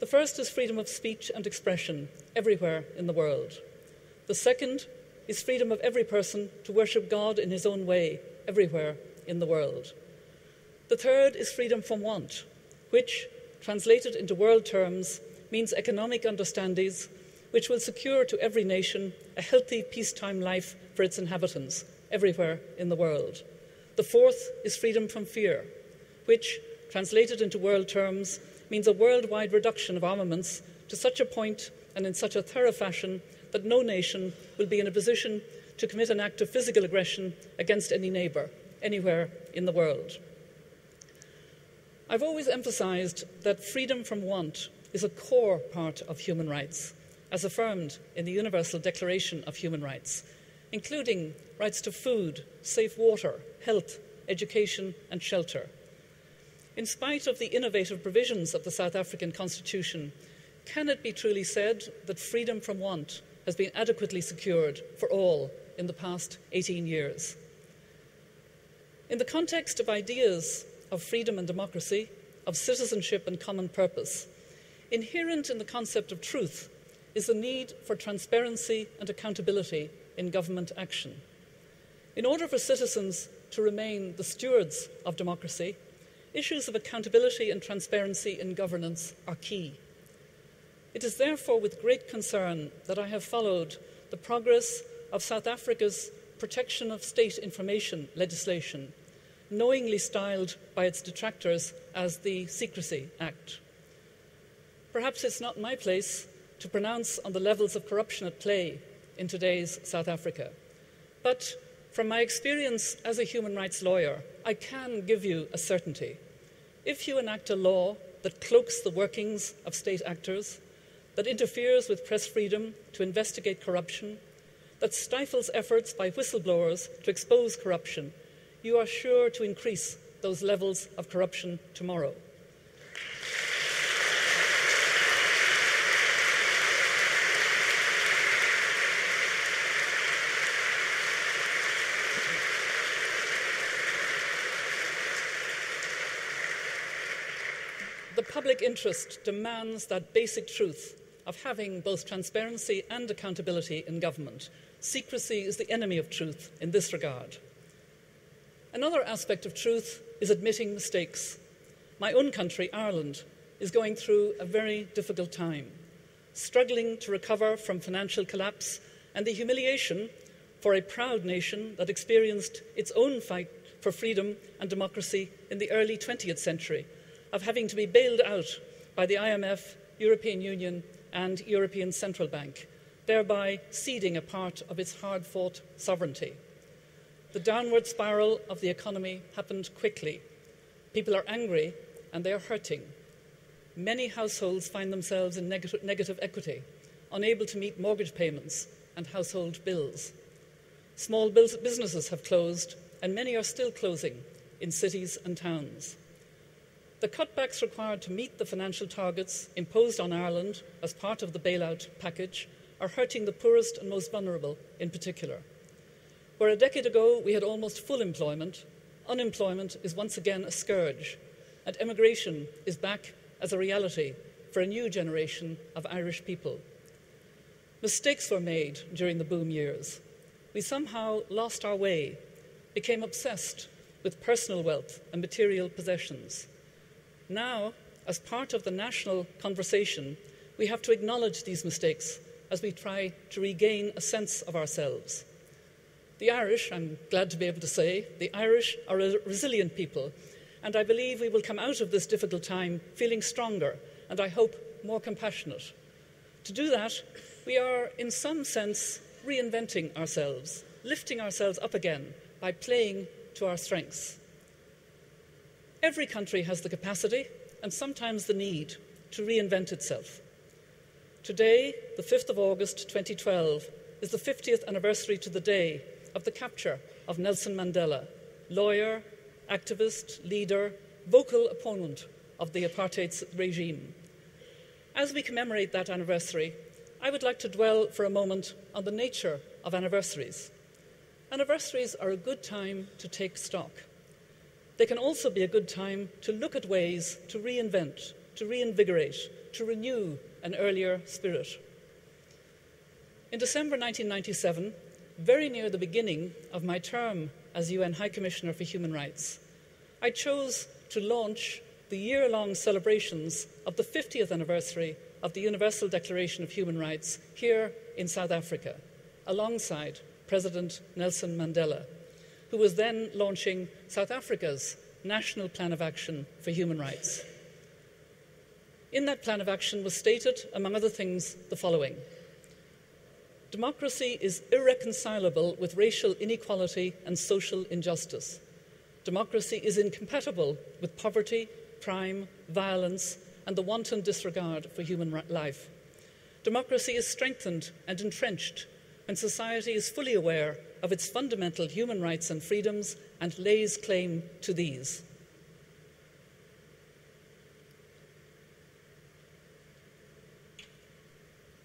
The first is freedom of speech and expression everywhere in the world. The second is freedom of every person to worship God in his own way everywhere in the world. The third is freedom from want, which, translated into world terms, means economic understandings which will secure to every nation a healthy peacetime life for its inhabitants everywhere in the world. The fourth is freedom from fear, which, translated into world terms, means a worldwide reduction of armaments to such a point and in such a thorough fashion that no nation will be in a position to commit an act of physical aggression against any neighbour, anywhere in the world. I've always emphasised that freedom from want is a core part of human rights, as affirmed in the Universal Declaration of Human Rights, including rights to food, safe water, health, education, and shelter. In spite of the innovative provisions of the South African Constitution, can it be truly said that freedom from want has been adequately secured for all in the past 18 years? In the context of ideas of freedom and democracy, of citizenship and common purpose, inherent in the concept of truth is the need for transparency and accountability in government action. In order for citizens to remain the stewards of democracy, issues of accountability and transparency in governance are key. It is therefore with great concern that I have followed the progress of South Africa's protection of state information legislation, knowingly styled by its detractors as the Secrecy Act. Perhaps it's not my place to pronounce on the levels of corruption at play in today's South Africa, but from my experience as a human rights lawyer, I can give you a certainty. If you enact a law that cloaks the workings of state actors, that interferes with press freedom to investigate corruption, that stifles efforts by whistleblowers to expose corruption, you are sure to increase those levels of corruption tomorrow. the public interest demands that basic truth of having both transparency and accountability in government. Secrecy is the enemy of truth in this regard. Another aspect of truth is admitting mistakes. My own country, Ireland, is going through a very difficult time, struggling to recover from financial collapse and the humiliation for a proud nation that experienced its own fight for freedom and democracy in the early 20th century, of having to be bailed out by the IMF, European Union, and European Central Bank, thereby ceding a part of its hard-fought sovereignty. The downward spiral of the economy happened quickly. People are angry and they are hurting. Many households find themselves in negative equity, unable to meet mortgage payments and household bills. Small businesses have closed, and many are still closing in cities and towns. The cutbacks required to meet the financial targets imposed on Ireland as part of the bailout package are hurting the poorest and most vulnerable in particular. Where a decade ago we had almost full employment, unemployment is once again a scourge, and emigration is back as a reality for a new generation of Irish people. Mistakes were made during the boom years. We somehow lost our way, became obsessed with personal wealth and material possessions. Now, as part of the national conversation, we have to acknowledge these mistakes as we try to regain a sense of ourselves. The Irish, I'm glad to be able to say, the Irish are a resilient people, and I believe we will come out of this difficult time feeling stronger and, I hope, more compassionate. To do that, we are, in some sense, reinventing ourselves, lifting ourselves up again by playing to our strengths. Every country has the capacity and sometimes the need to reinvent itself. Today, the 5th of August 2012, is the 50th anniversary to the day of the capture of Nelson Mandela, lawyer, activist, leader, vocal opponent of the apartheid regime. As we commemorate that anniversary, I would like to dwell for a moment on the nature of anniversaries. Anniversaries are a good time to take stock. They can also be a good time to look at ways to reinvent, to reinvigorate, to renew an earlier spirit. In December 1997, very near the beginning of my term as UN High Commissioner for Human Rights, I chose to launch the year-long celebrations of the 50th anniversary of the Universal Declaration of Human Rights here in South Africa, alongside President Nelson Mandela, who was then launching South Africa's National Plan of Action for Human Rights. In that plan of action was stated, among other things, the following: democracy is irreconcilable with racial inequality and social injustice. Democracy is incompatible with poverty, crime, violence, and the wanton disregard for human life. Democracy is strengthened and entrenched when society is fully aware of its fundamental human rights and freedoms and lays claim to these.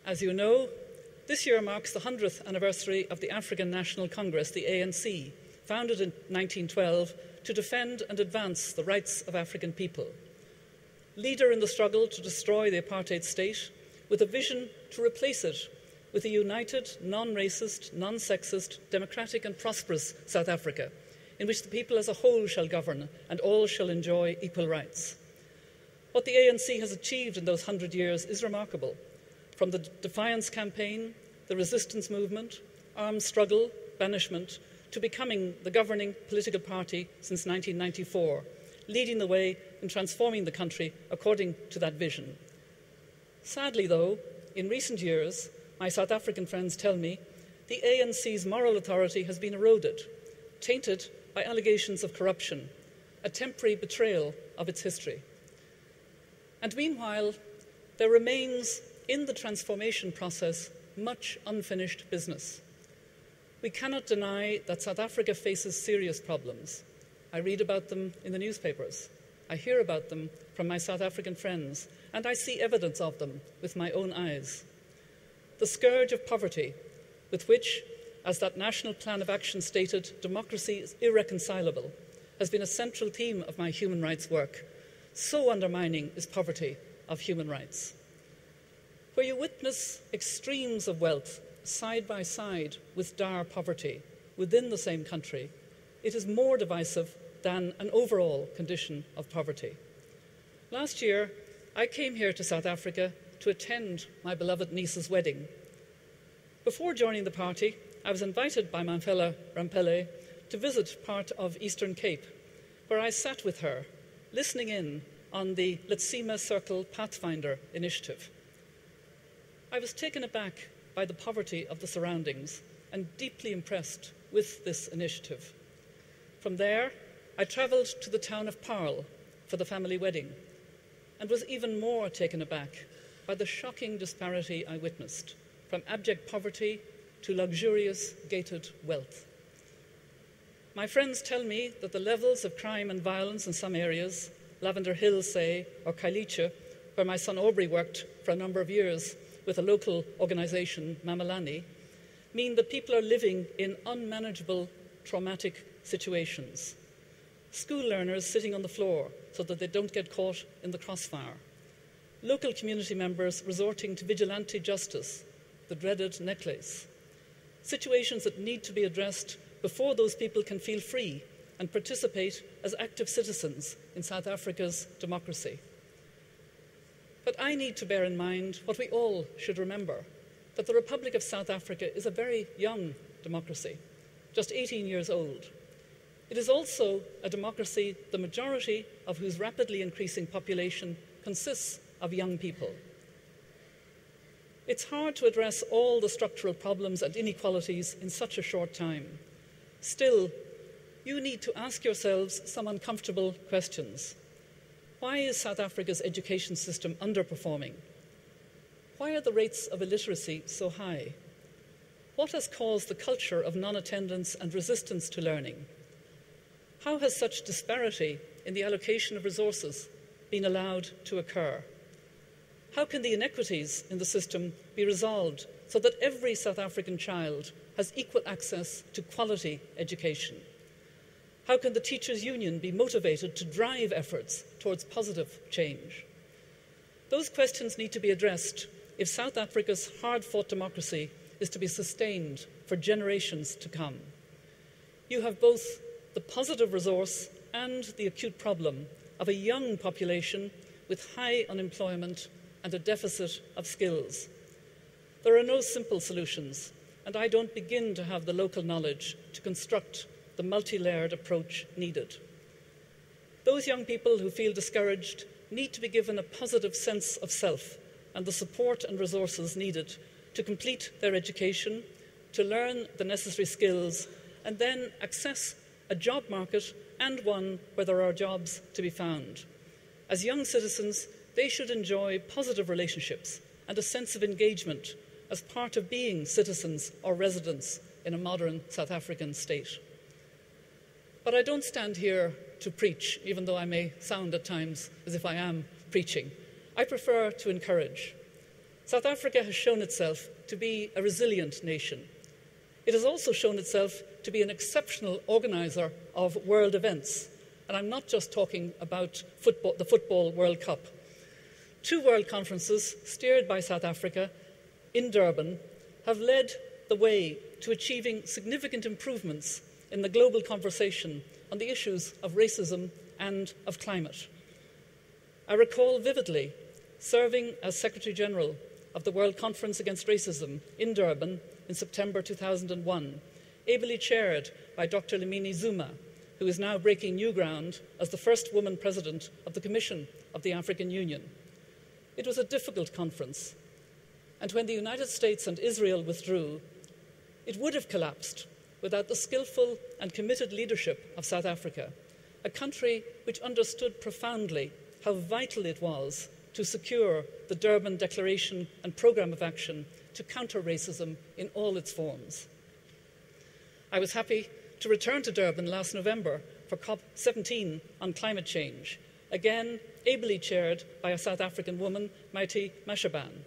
As you know, this year marks the 100th anniversary of the African National Congress, the ANC, founded in 1912 to defend and advance the rights of African people. Leader in the struggle to destroy the apartheid state, with a vision to replace it with a united, non-racist, non-sexist, democratic and prosperous South Africa, in which the people as a whole shall govern and all shall enjoy equal rights. What the ANC has achieved in those 100 years is remarkable. From the defiance campaign, the resistance movement, armed struggle, banishment, to becoming the governing political party since 1994, leading the way in transforming the country according to that vision. Sadly, though, in recent years, my South African friends tell me, the ANC's moral authority has been eroded, tainted by allegations of corruption, a temporary betrayal of its history. And meanwhile, there remains in the transformation process much unfinished business. We cannot deny that South Africa faces serious problems. I read about them in the newspapers. I hear about them from my South African friends, and I see evidence of them with my own eyes. The scourge of poverty, with which, as that National Plan of Action stated, democracy is irreconcilable, has been a central theme of my human rights work, so undermining is poverty of human rights, where you witness extremes of wealth side by side with dire poverty within the same country. It is more divisive than an overall condition of poverty. Last year, I came here to South Africa to attend my beloved niece's wedding. Before joining the party, I was invited by Mamphela Ramphele to visit part of Eastern Cape, where I sat with her, listening in on the Letsema Circle Pathfinder initiative. I was taken aback by the poverty of the surroundings and deeply impressed with this initiative. From there, I travelled to the town of Paarl for the family wedding and was even more taken aback by the shocking disparity I witnessed, from abject poverty to luxurious gated wealth. My friends tell me that the levels of crime and violence in some areas, Lavender Hill, say, or Khayelitsha, where my son Aubrey worked for a number of years with a local organisation, Mamelani, mean that people are living in unmanageable, traumatic situations. School learners sitting on the floor so that they don't get caught in the crossfire. Local community members resorting to vigilante justice, the dreaded necklace. Situations that need to be addressed before those people can feel free and participate as active citizens in South Africa's democracy. But I need to bear in mind what we all should remember, that the Republic of South Africa is a very young democracy, just 18 years old. It is also a democracy, the majority of whose rapidly increasing population consists of young people. It's hard to address all the structural problems and inequalities in such a short time. Still, you need to ask yourselves some uncomfortable questions. Why is South Africa's education system underperforming? Why are the rates of illiteracy so high? What has caused the culture of non-attendance and resistance to learning? How has such disparity in the allocation of resources been allowed to occur? How can the inequities in the system be resolved so that every South African child has equal access to quality education? How can the Teachers' Union be motivated to drive efforts towards positive change? Those questions need to be addressed if South Africa's hard-fought democracy is to be sustained for generations to come. You have both the positive resource and the acute problem of a young population with high unemployment and a deficit of skills. There are no simple solutions, and I don't begin to have the local knowledge to construct the multi-layered approach needed. Those young people who feel discouraged need to be given a positive sense of self and the support and resources needed to complete their education, to learn the necessary skills, and then access a job market, and one where there are jobs to be found. As young citizens, they should enjoy positive relationships and a sense of engagement as part of being citizens or residents in a modern South African state. But I don't stand here to preach, even though I may sound at times as if I am preaching. I prefer to encourage. South Africa has shown itself to be a resilient nation. It has also shown itself to be an exceptional organiser of world events. And I'm not just talking about football, the Football World Cup. 2 world conferences steered by South Africa in Durban have led the way to achieving significant improvements in the global conversation on the issues of racism and of climate. I recall vividly serving as Secretary-General of the World Conference Against Racism in Durban in September 2001, ably chaired by Dr. Dlamini Zuma, who is now breaking new ground as the first woman president of the Commission of the African Union. It was a difficult conference, and when the United States and Israel withdrew, it would have collapsed without the skillful and committed leadership of South Africa, a country which understood profoundly how vital it was to secure the Durban Declaration and Programme of Action to counter racism in all its forms. I was happy to return to Durban last November for COP17 on climate change, again ably chaired by a South African woman, Maite Mashabane,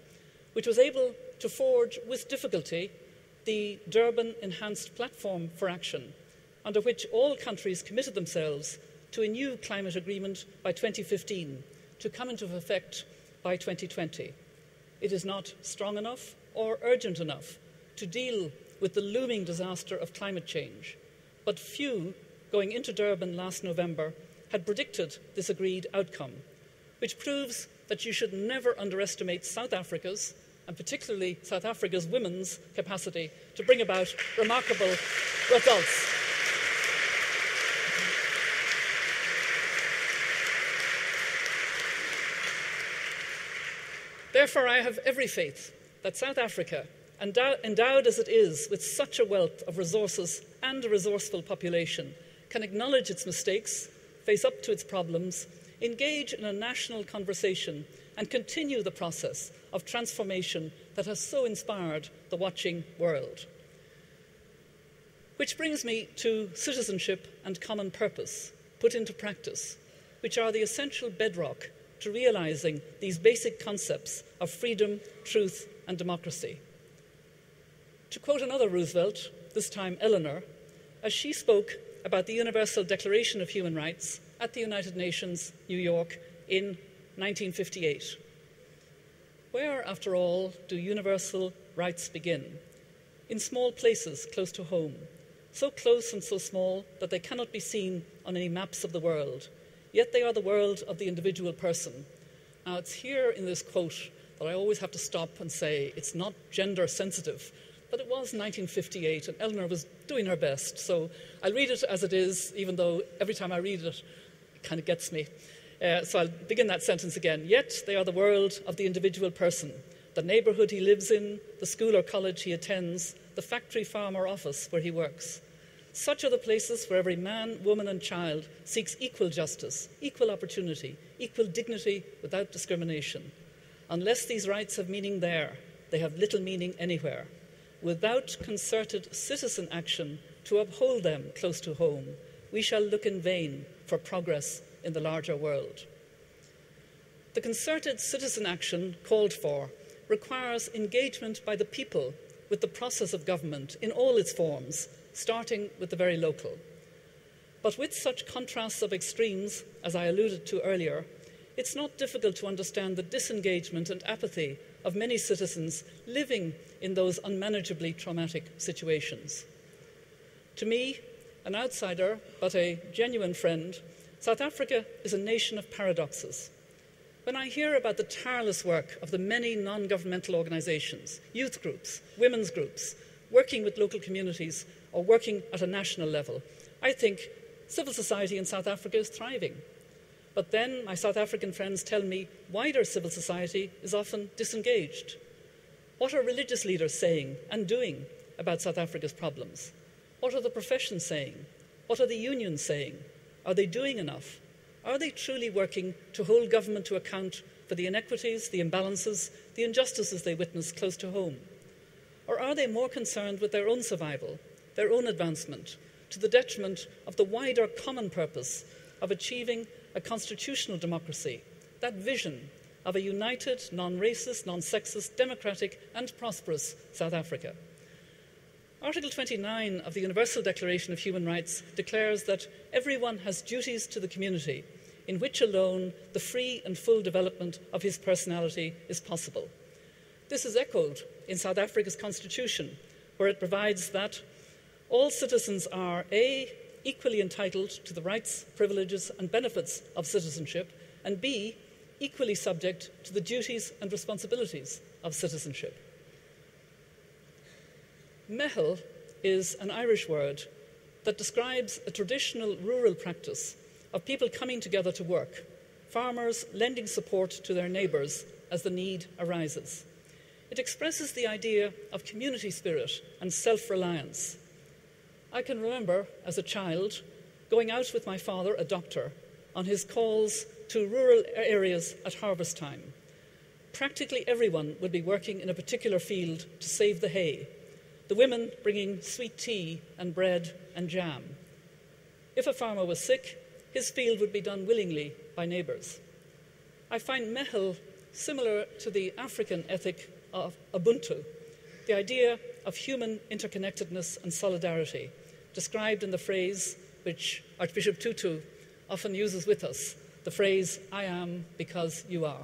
which was able to forge with difficulty the Durban Enhanced Platform for Action, under which all countries committed themselves to a new climate agreement by 2015, to come into effect by 2020. It is not strong enough or urgent enough to deal with the looming disaster of climate change, but few going into Durban last November had predicted this agreed outcome, which proves that you should never underestimate South Africa's, and particularly South Africa's women's, capacity to bring about remarkable results. Therefore, I have every faith that South Africa, endowed as it is with such a wealth of resources and a resourceful population, can acknowledge its mistakes, face up to its problems, engage in a national conversation, and continue the process of transformation that has so inspired the watching world. Which brings me to citizenship and common purpose, put into practice, which are the essential bedrock to realizing these basic concepts of freedom, truth, and democracy. To quote another Roosevelt, this time Eleanor, as she spoke about the Universal Declaration of Human Rights at the United Nations, New York, in 1958. Where, after all, do universal rights begin? In small places close to home, so close and so small that they cannot be seen on any maps of the world, yet they are the world of the individual person. Now, it's here in this quote that I always have to stop and say it's not gender sensitive, but it was 1958, and Eleanor was doing her best, so I'll read it as it is, even though every time I read it, it kind of gets me. So I'll begin that sentence again. Yet they are the world of the individual person, the neighborhood he lives in, the school or college he attends, the factory, farm or office where he works. Such are the places where every man, woman and child seeks equal justice, equal opportunity, equal dignity without discrimination. Unless these rights have meaning there, they have little meaning anywhere. Without concerted citizen action to uphold them close to home, we shall look in vain for progress in the larger world. The concerted citizen action called for requires engagement by the people with the process of government in all its forms, starting with the very local. But with such contrasts of extremes, as I alluded to earlier, it's not difficult to understand the disengagement and apathy of many citizens living in those unmanageably traumatic situations. To me, an outsider, but a genuine friend, South Africa is a nation of paradoxes. When I hear about the tireless work of the many non-governmental organizations, youth groups, women's groups, working with local communities or working at a national level, I think civil society in South Africa is thriving. But then my South African friends tell me wider civil society is often disengaged. What are religious leaders saying and doing about South Africa's problems? What are the professions saying? What are the unions saying? Are they doing enough? Are they truly working to hold government to account for the inequities, the imbalances, the injustices they witness close to home? Or are they more concerned with their own survival, their own advancement, to the detriment of the wider common purpose of achieving a constitutional democracy, that vision of a united, non-racist, non-sexist, democratic and prosperous South Africa? Article 29 of the Universal Declaration of Human Rights declares that everyone has duties to the community in which alone the free and full development of his personality is possible. This is echoed in South Africa's constitution, where it provides that all citizens are A, equally entitled to the rights, privileges and benefits of citizenship, and B, equally subject to the duties and responsibilities of citizenship. Mehel is an Irish word that describes a traditional rural practice of people coming together to work, farmers lending support to their neighbours as the need arises. It expresses the idea of community spirit and self-reliance. I can remember, as a child, going out with my father, a doctor, on his calls to rural areas at harvest time. Practically everyone would be working in a particular field to save the hay, the women bringing sweet tea and bread and jam. If a farmer was sick, his field would be done willingly by neighbours. I find Mehel similar to the African ethic of Ubuntu, the idea of human interconnectedness and solidarity, described in the phrase which Archbishop Tutu often uses with us the phrase, I am because you are.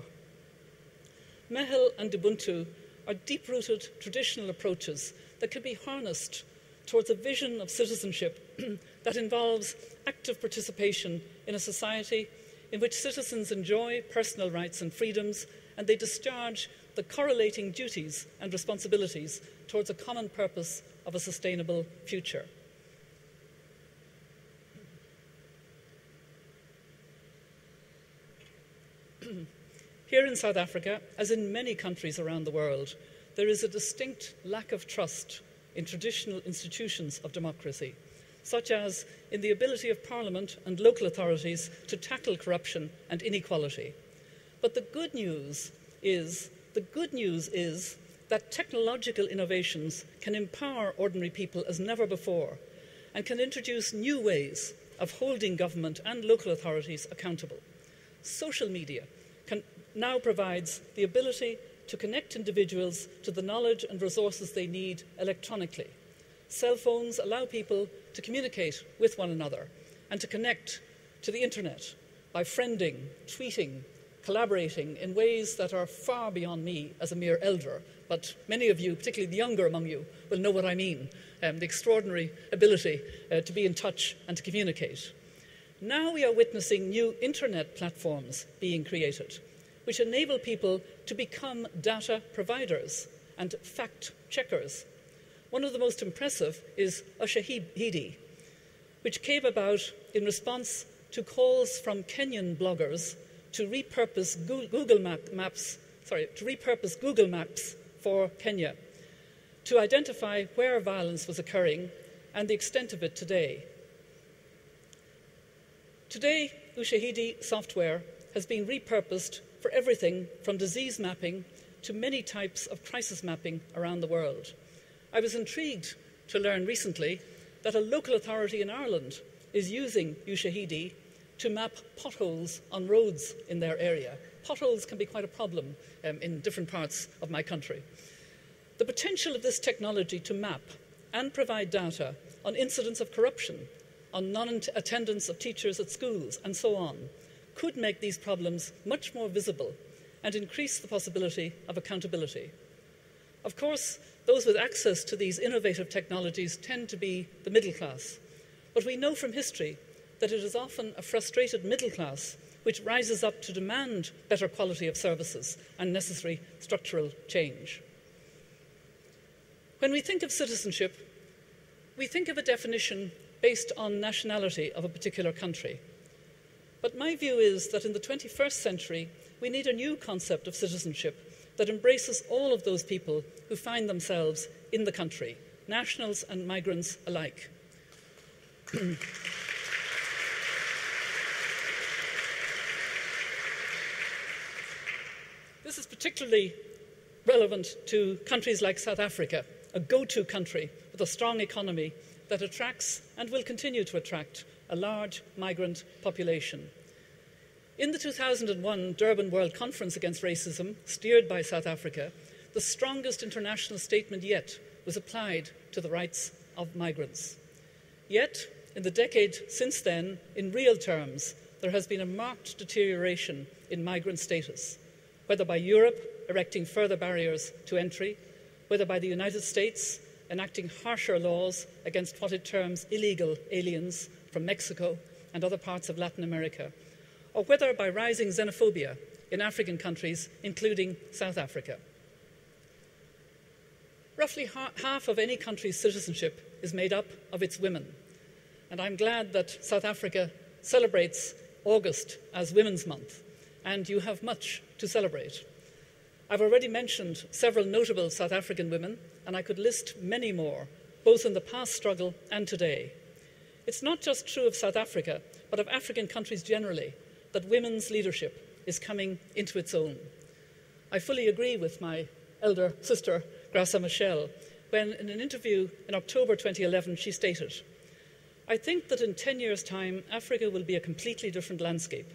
Mehel and Ubuntu are deep-rooted traditional approaches that can be harnessed towards a vision of citizenship that involves active participation in a society in which citizens enjoy personal rights and freedoms, and they discharge the correlating duties and responsibilities towards a common purpose of a sustainable future. Here in South Africa, as in many countries around the world, there is a distinct lack of trust in traditional institutions of democracy, such as in the ability of Parliament and local authorities to tackle corruption and inequality. But the good news is that technological innovations can empower ordinary people as never before and can introduce new ways of holding government and local authorities accountable. Social media now provides the ability to connect individuals to the knowledge and resources they need electronically. Cell phones allow people to communicate with one another and to connect to the internet by friending, tweeting, collaborating in ways that are far beyond me as a mere elder, but many of you, particularly the younger among you, will know what I mean, the extraordinary ability to be in touch and to communicate. Now we are witnessing new internet platforms being created, which enable people to become data providers and fact checkers. One of the most impressive is Ushahidi, which came about in response to calls from Kenyan bloggers to repurpose Google Maps for Kenya, to identify where violence was occurring and the extent of it today. Today, Ushahidi software has been repurposed for everything from disease mapping to many types of crisis mapping around the world. I was intrigued to learn recently that a local authority in Ireland is using Ushahidi to map potholes on roads in their area. Potholes can be quite a problem in different parts of my country. The potential of this technology to map and provide data on incidents of corruption, on non-attendance of teachers at schools, and so on, could make these problems much more visible and increase the possibility of accountability. Of course, those with access to these innovative technologies tend to be the middle class, but we know from history that it is often a frustrated middle class which rises up to demand better quality of services and necessary structural change. When we think of citizenship, we think of a definition based on nationality of a particular country. But my view is that in the 21st century, we need a new concept of citizenship that embraces all of those people who find themselves in the country, nationals and migrants alike. This is particularly relevant to countries like South Africa, a go-to country with a strong economy that attracts and will continue to attract a large migrant population. In the 2001 Durban World Conference Against Racism, steered by South Africa, the strongest international statement yet was applied to the rights of migrants. Yet, in the decade since then, in real terms, there has been a marked deterioration in migrant status, whether by Europe erecting further barriers to entry, whether by the United States enacting harsher laws against what it terms illegal aliens from Mexico and other parts of Latin America, or whether by rising xenophobia in African countries, including South Africa. Roughly half of any country's citizenship is made up of its women, and I'm glad that South Africa celebrates August as Women's Month, and you have much to celebrate. I've already mentioned several notable South African women, and I could list many more, both in the past struggle and today. It's not just true of South Africa, but of African countries generally, that women's leadership is coming into its own. I fully agree with my elder sister, Graça Machel, when in an interview in October 2011, she stated, "I think that in 10 years' time, Africa will be a completely different landscape.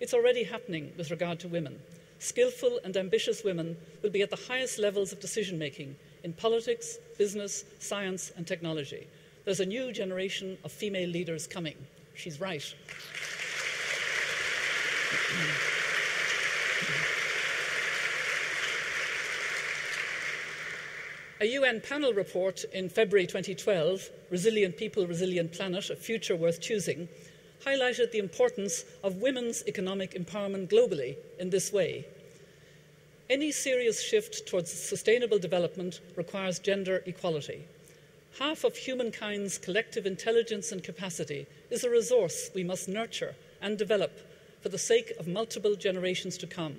It's already happening with regard to women. Skillful and ambitious women will be at the highest levels of decision-making in politics, business, science, and technology. There's a new generation of female leaders coming." She's right. A UN panel report in February 2012, Resilient People, Resilient Planet, A Future Worth Choosing, highlighted the importance of women's economic empowerment globally in this way. Any serious shift towards sustainable development requires gender equality. Half of humankind's collective intelligence and capacity is a resource we must nurture and develop for the sake of multiple generations to come.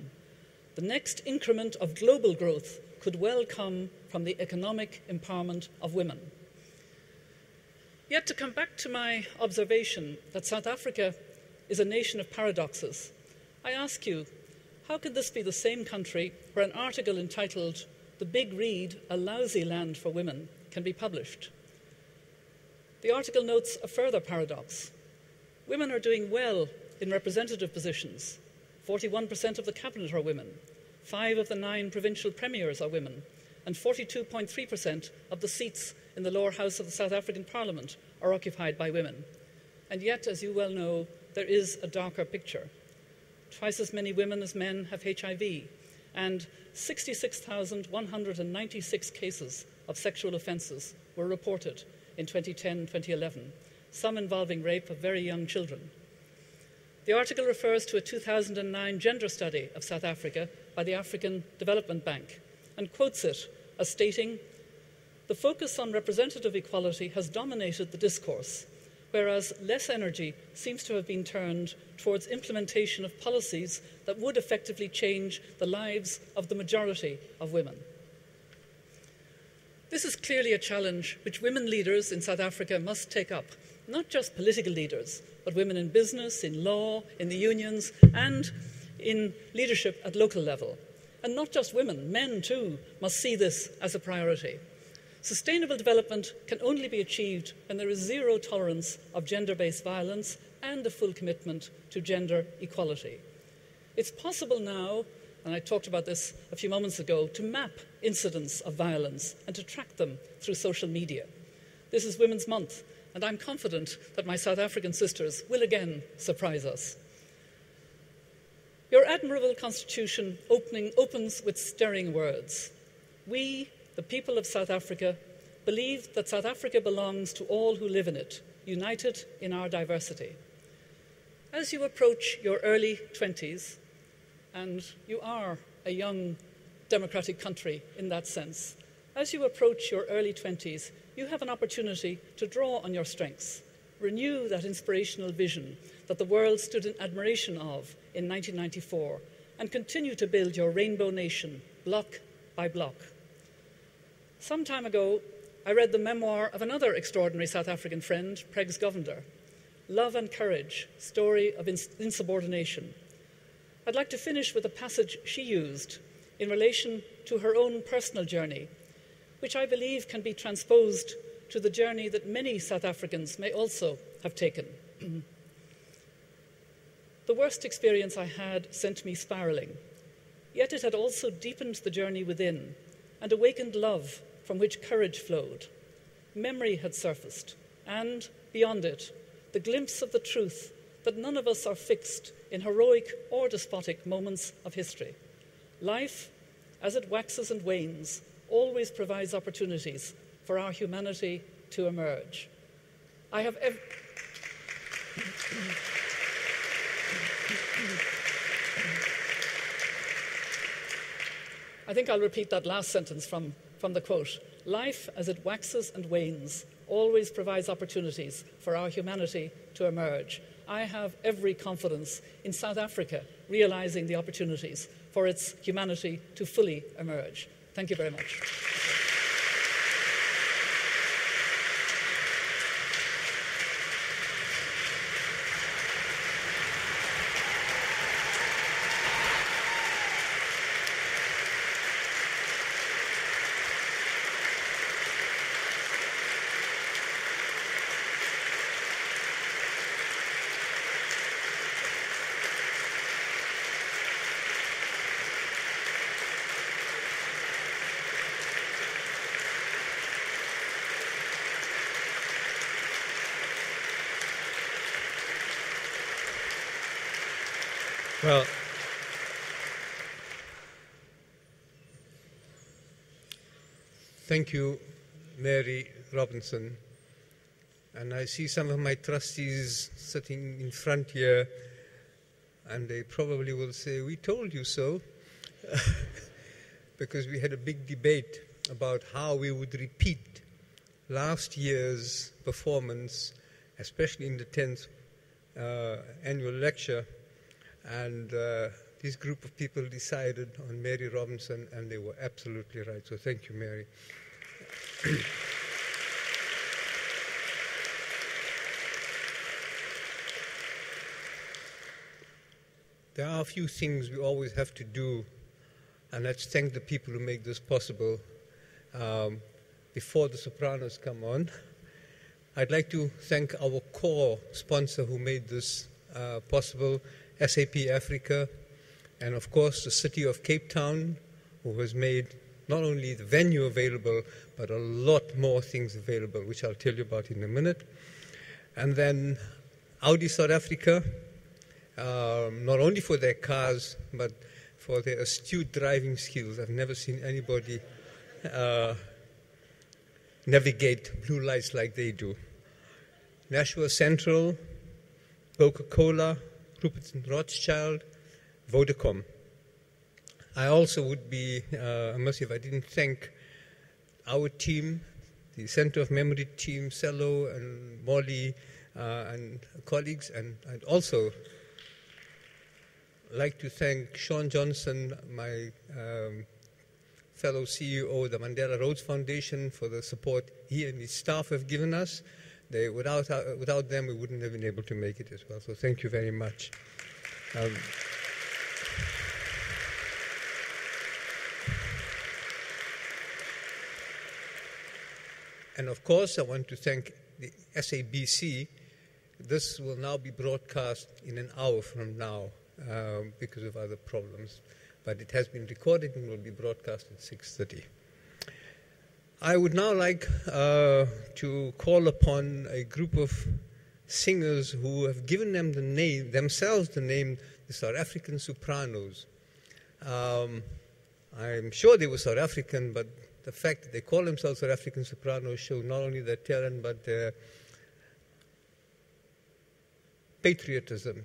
The next increment of global growth could well come from the economic empowerment of women. Yet to come back to my observation that South Africa is a nation of paradoxes, I ask you, how could this be the same country where an article entitled "The Big Reed, a Lousy Land for Women" can be published? The article notes a further paradox. Women are doing well in representative positions. 41% of the cabinet are women. 5 of the 9 provincial premiers are women. And 42.3% of the seats in the lower house of the South African Parliament are occupied by women. And yet, as you well know, there is a darker picture. Twice as many women as men have HIV, and 66,196 cases of sexual offences were reported in 2010-2011, some involving rape of very young children. The article refers to a 2009 gender study of South Africa by the African Development Bank and quotes it as stating, "The focus on representative equality has dominated the discourse, whereas less energy seems to have been turned towards implementation of policies that would effectively change the lives of the majority of women." This is clearly a challenge which women leaders in South Africa must take up, not just political leaders, but women in business, in law, in the unions, and in leadership at local level. And not just women, men too must see this as a priority. Sustainable development can only be achieved when there is zero tolerance of gender-based violence and a full commitment to gender equality. It's possible now, and I talked about this a few moments ago, to map incidents of violence and to track them through social media. This is Women's Month, and I'm confident that my South African sisters will again surprise us. Your admirable constitution opens with stirring words. "We, the people of South Africa, believe that South Africa belongs to all who live in it, united in our diversity." As you approach your early 20s, and you are a young democratic country in that sense, as you approach your early 20s, you have an opportunity to draw on your strengths, renew that inspirational vision that the world stood in admiration of in 1994, and continue to build your rainbow nation block by block. Some time ago, I read the memoir of another extraordinary South African friend, Pregs Govender, "Love and Courage, Story of Insubordination." I'd like to finish with a passage she used in relation to her own personal journey, which I believe can be transposed to the journey that many South Africans may also have taken. "The worst experience I had sent me spiralling, yet it had also deepened the journey within and awakened love from which courage flowed. Memory had surfaced, and, beyond it, the glimpse of the truth that none of us are fixed in heroic or despotic moments of history. Life, as it waxes and wanes, always provides opportunities for our humanity to emerge." I think I'll repeat that last sentence from the quote. "Life, as it waxes and wanes, always provides opportunities for our humanity to emerge." I have every confidence in South Africa realizing the opportunities for its humanity to fully emerge. Thank you very much. Well, thank you, Mary Robinson. And I see some of my trustees sitting in front here, and they probably will say, "We told you so," because we had a big debate about how we would repeat last year's performance, especially in the 10th annual lecture. And this group of people decided on Mary Robinson, and they were absolutely right. So thank you, Mary. There are a few things we always have to do, and let's thank the people who make this possible. Before the Sopranos come on, I'd like to thank our core sponsor who made this possible, SAP Africa, and of course the city of Cape Town, who has made not only the venue available, but a lot more things available, which I'll tell you about in a minute. And then Audi South Africa, not only for their cars, but for their astute driving skills. I've never seen anybody navigate blue lights like they do. Nashua Central, Coca-Cola, Rupert and Rothschild, Vodacom. I also would be amiss if I didn't thank our team, the Center of Memory team, Cello and Molly and colleagues, and I'd also like to thank Sean Johnson, my fellow CEO of the Mandela Rhodes Foundation, for the support he and his staff have given us. Without them, we wouldn't have been able to make it as well. So thank you very much. And of course, I want to thank the SABC. This will now be broadcast in an hour from now because of other problems. But it has been recorded and will be broadcast at 6:30. I would now like to call upon a group of singers who have given themselves the name the South African Sopranos. I'm sure they were South African, but the fact that they call themselves South African Sopranos shows not only their talent, but their patriotism.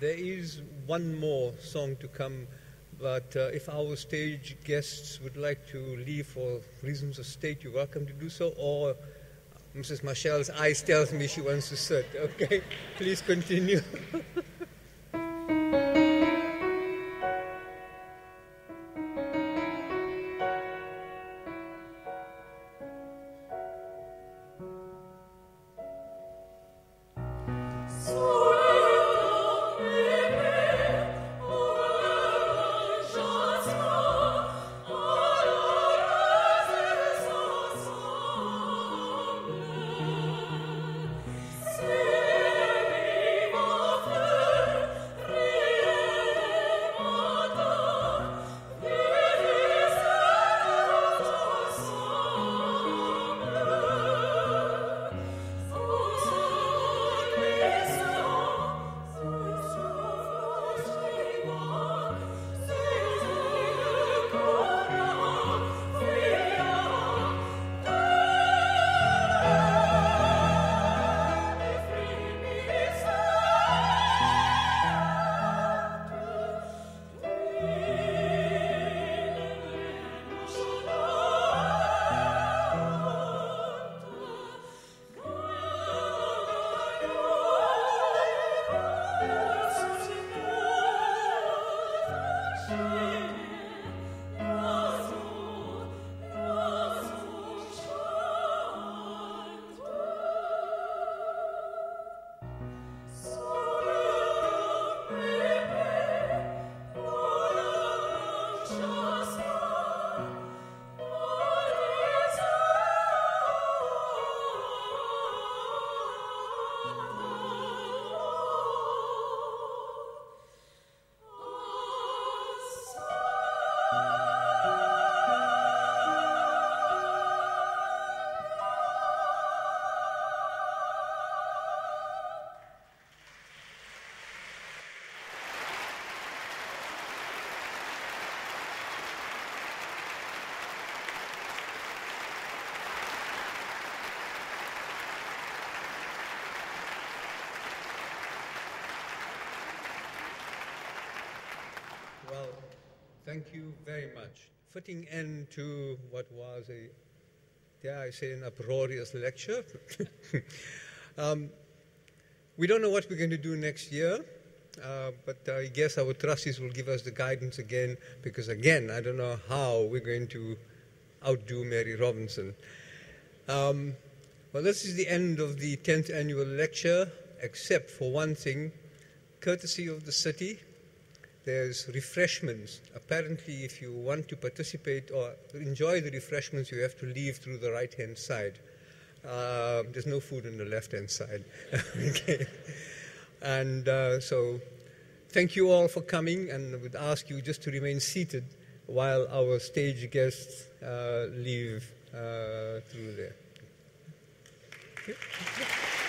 There is one more song to come, but if our stage guests would like to leave for reasons of state, you're welcome to do so, or Mrs. Machel's eyes tells me she wants to sit. Okay, please continue. Well, thank you very much. Fitting end to what was a, dare I say, an uproarious lecture. We don't know what we're going to do next year, but I guess our trustees will give us the guidance again, because again, I don't know how we're going to outdo Mary Robinson. Well, this is the end of the 10th annual lecture, except for one thing, courtesy of the city. There's refreshments. Apparently, if you want to participate or enjoy the refreshments, you have to leave through the right-hand side. There's no food on the left-hand side. Okay. And so thank you all for coming, and I would ask you just to remain seated while our stage guests leave through there. Thank you.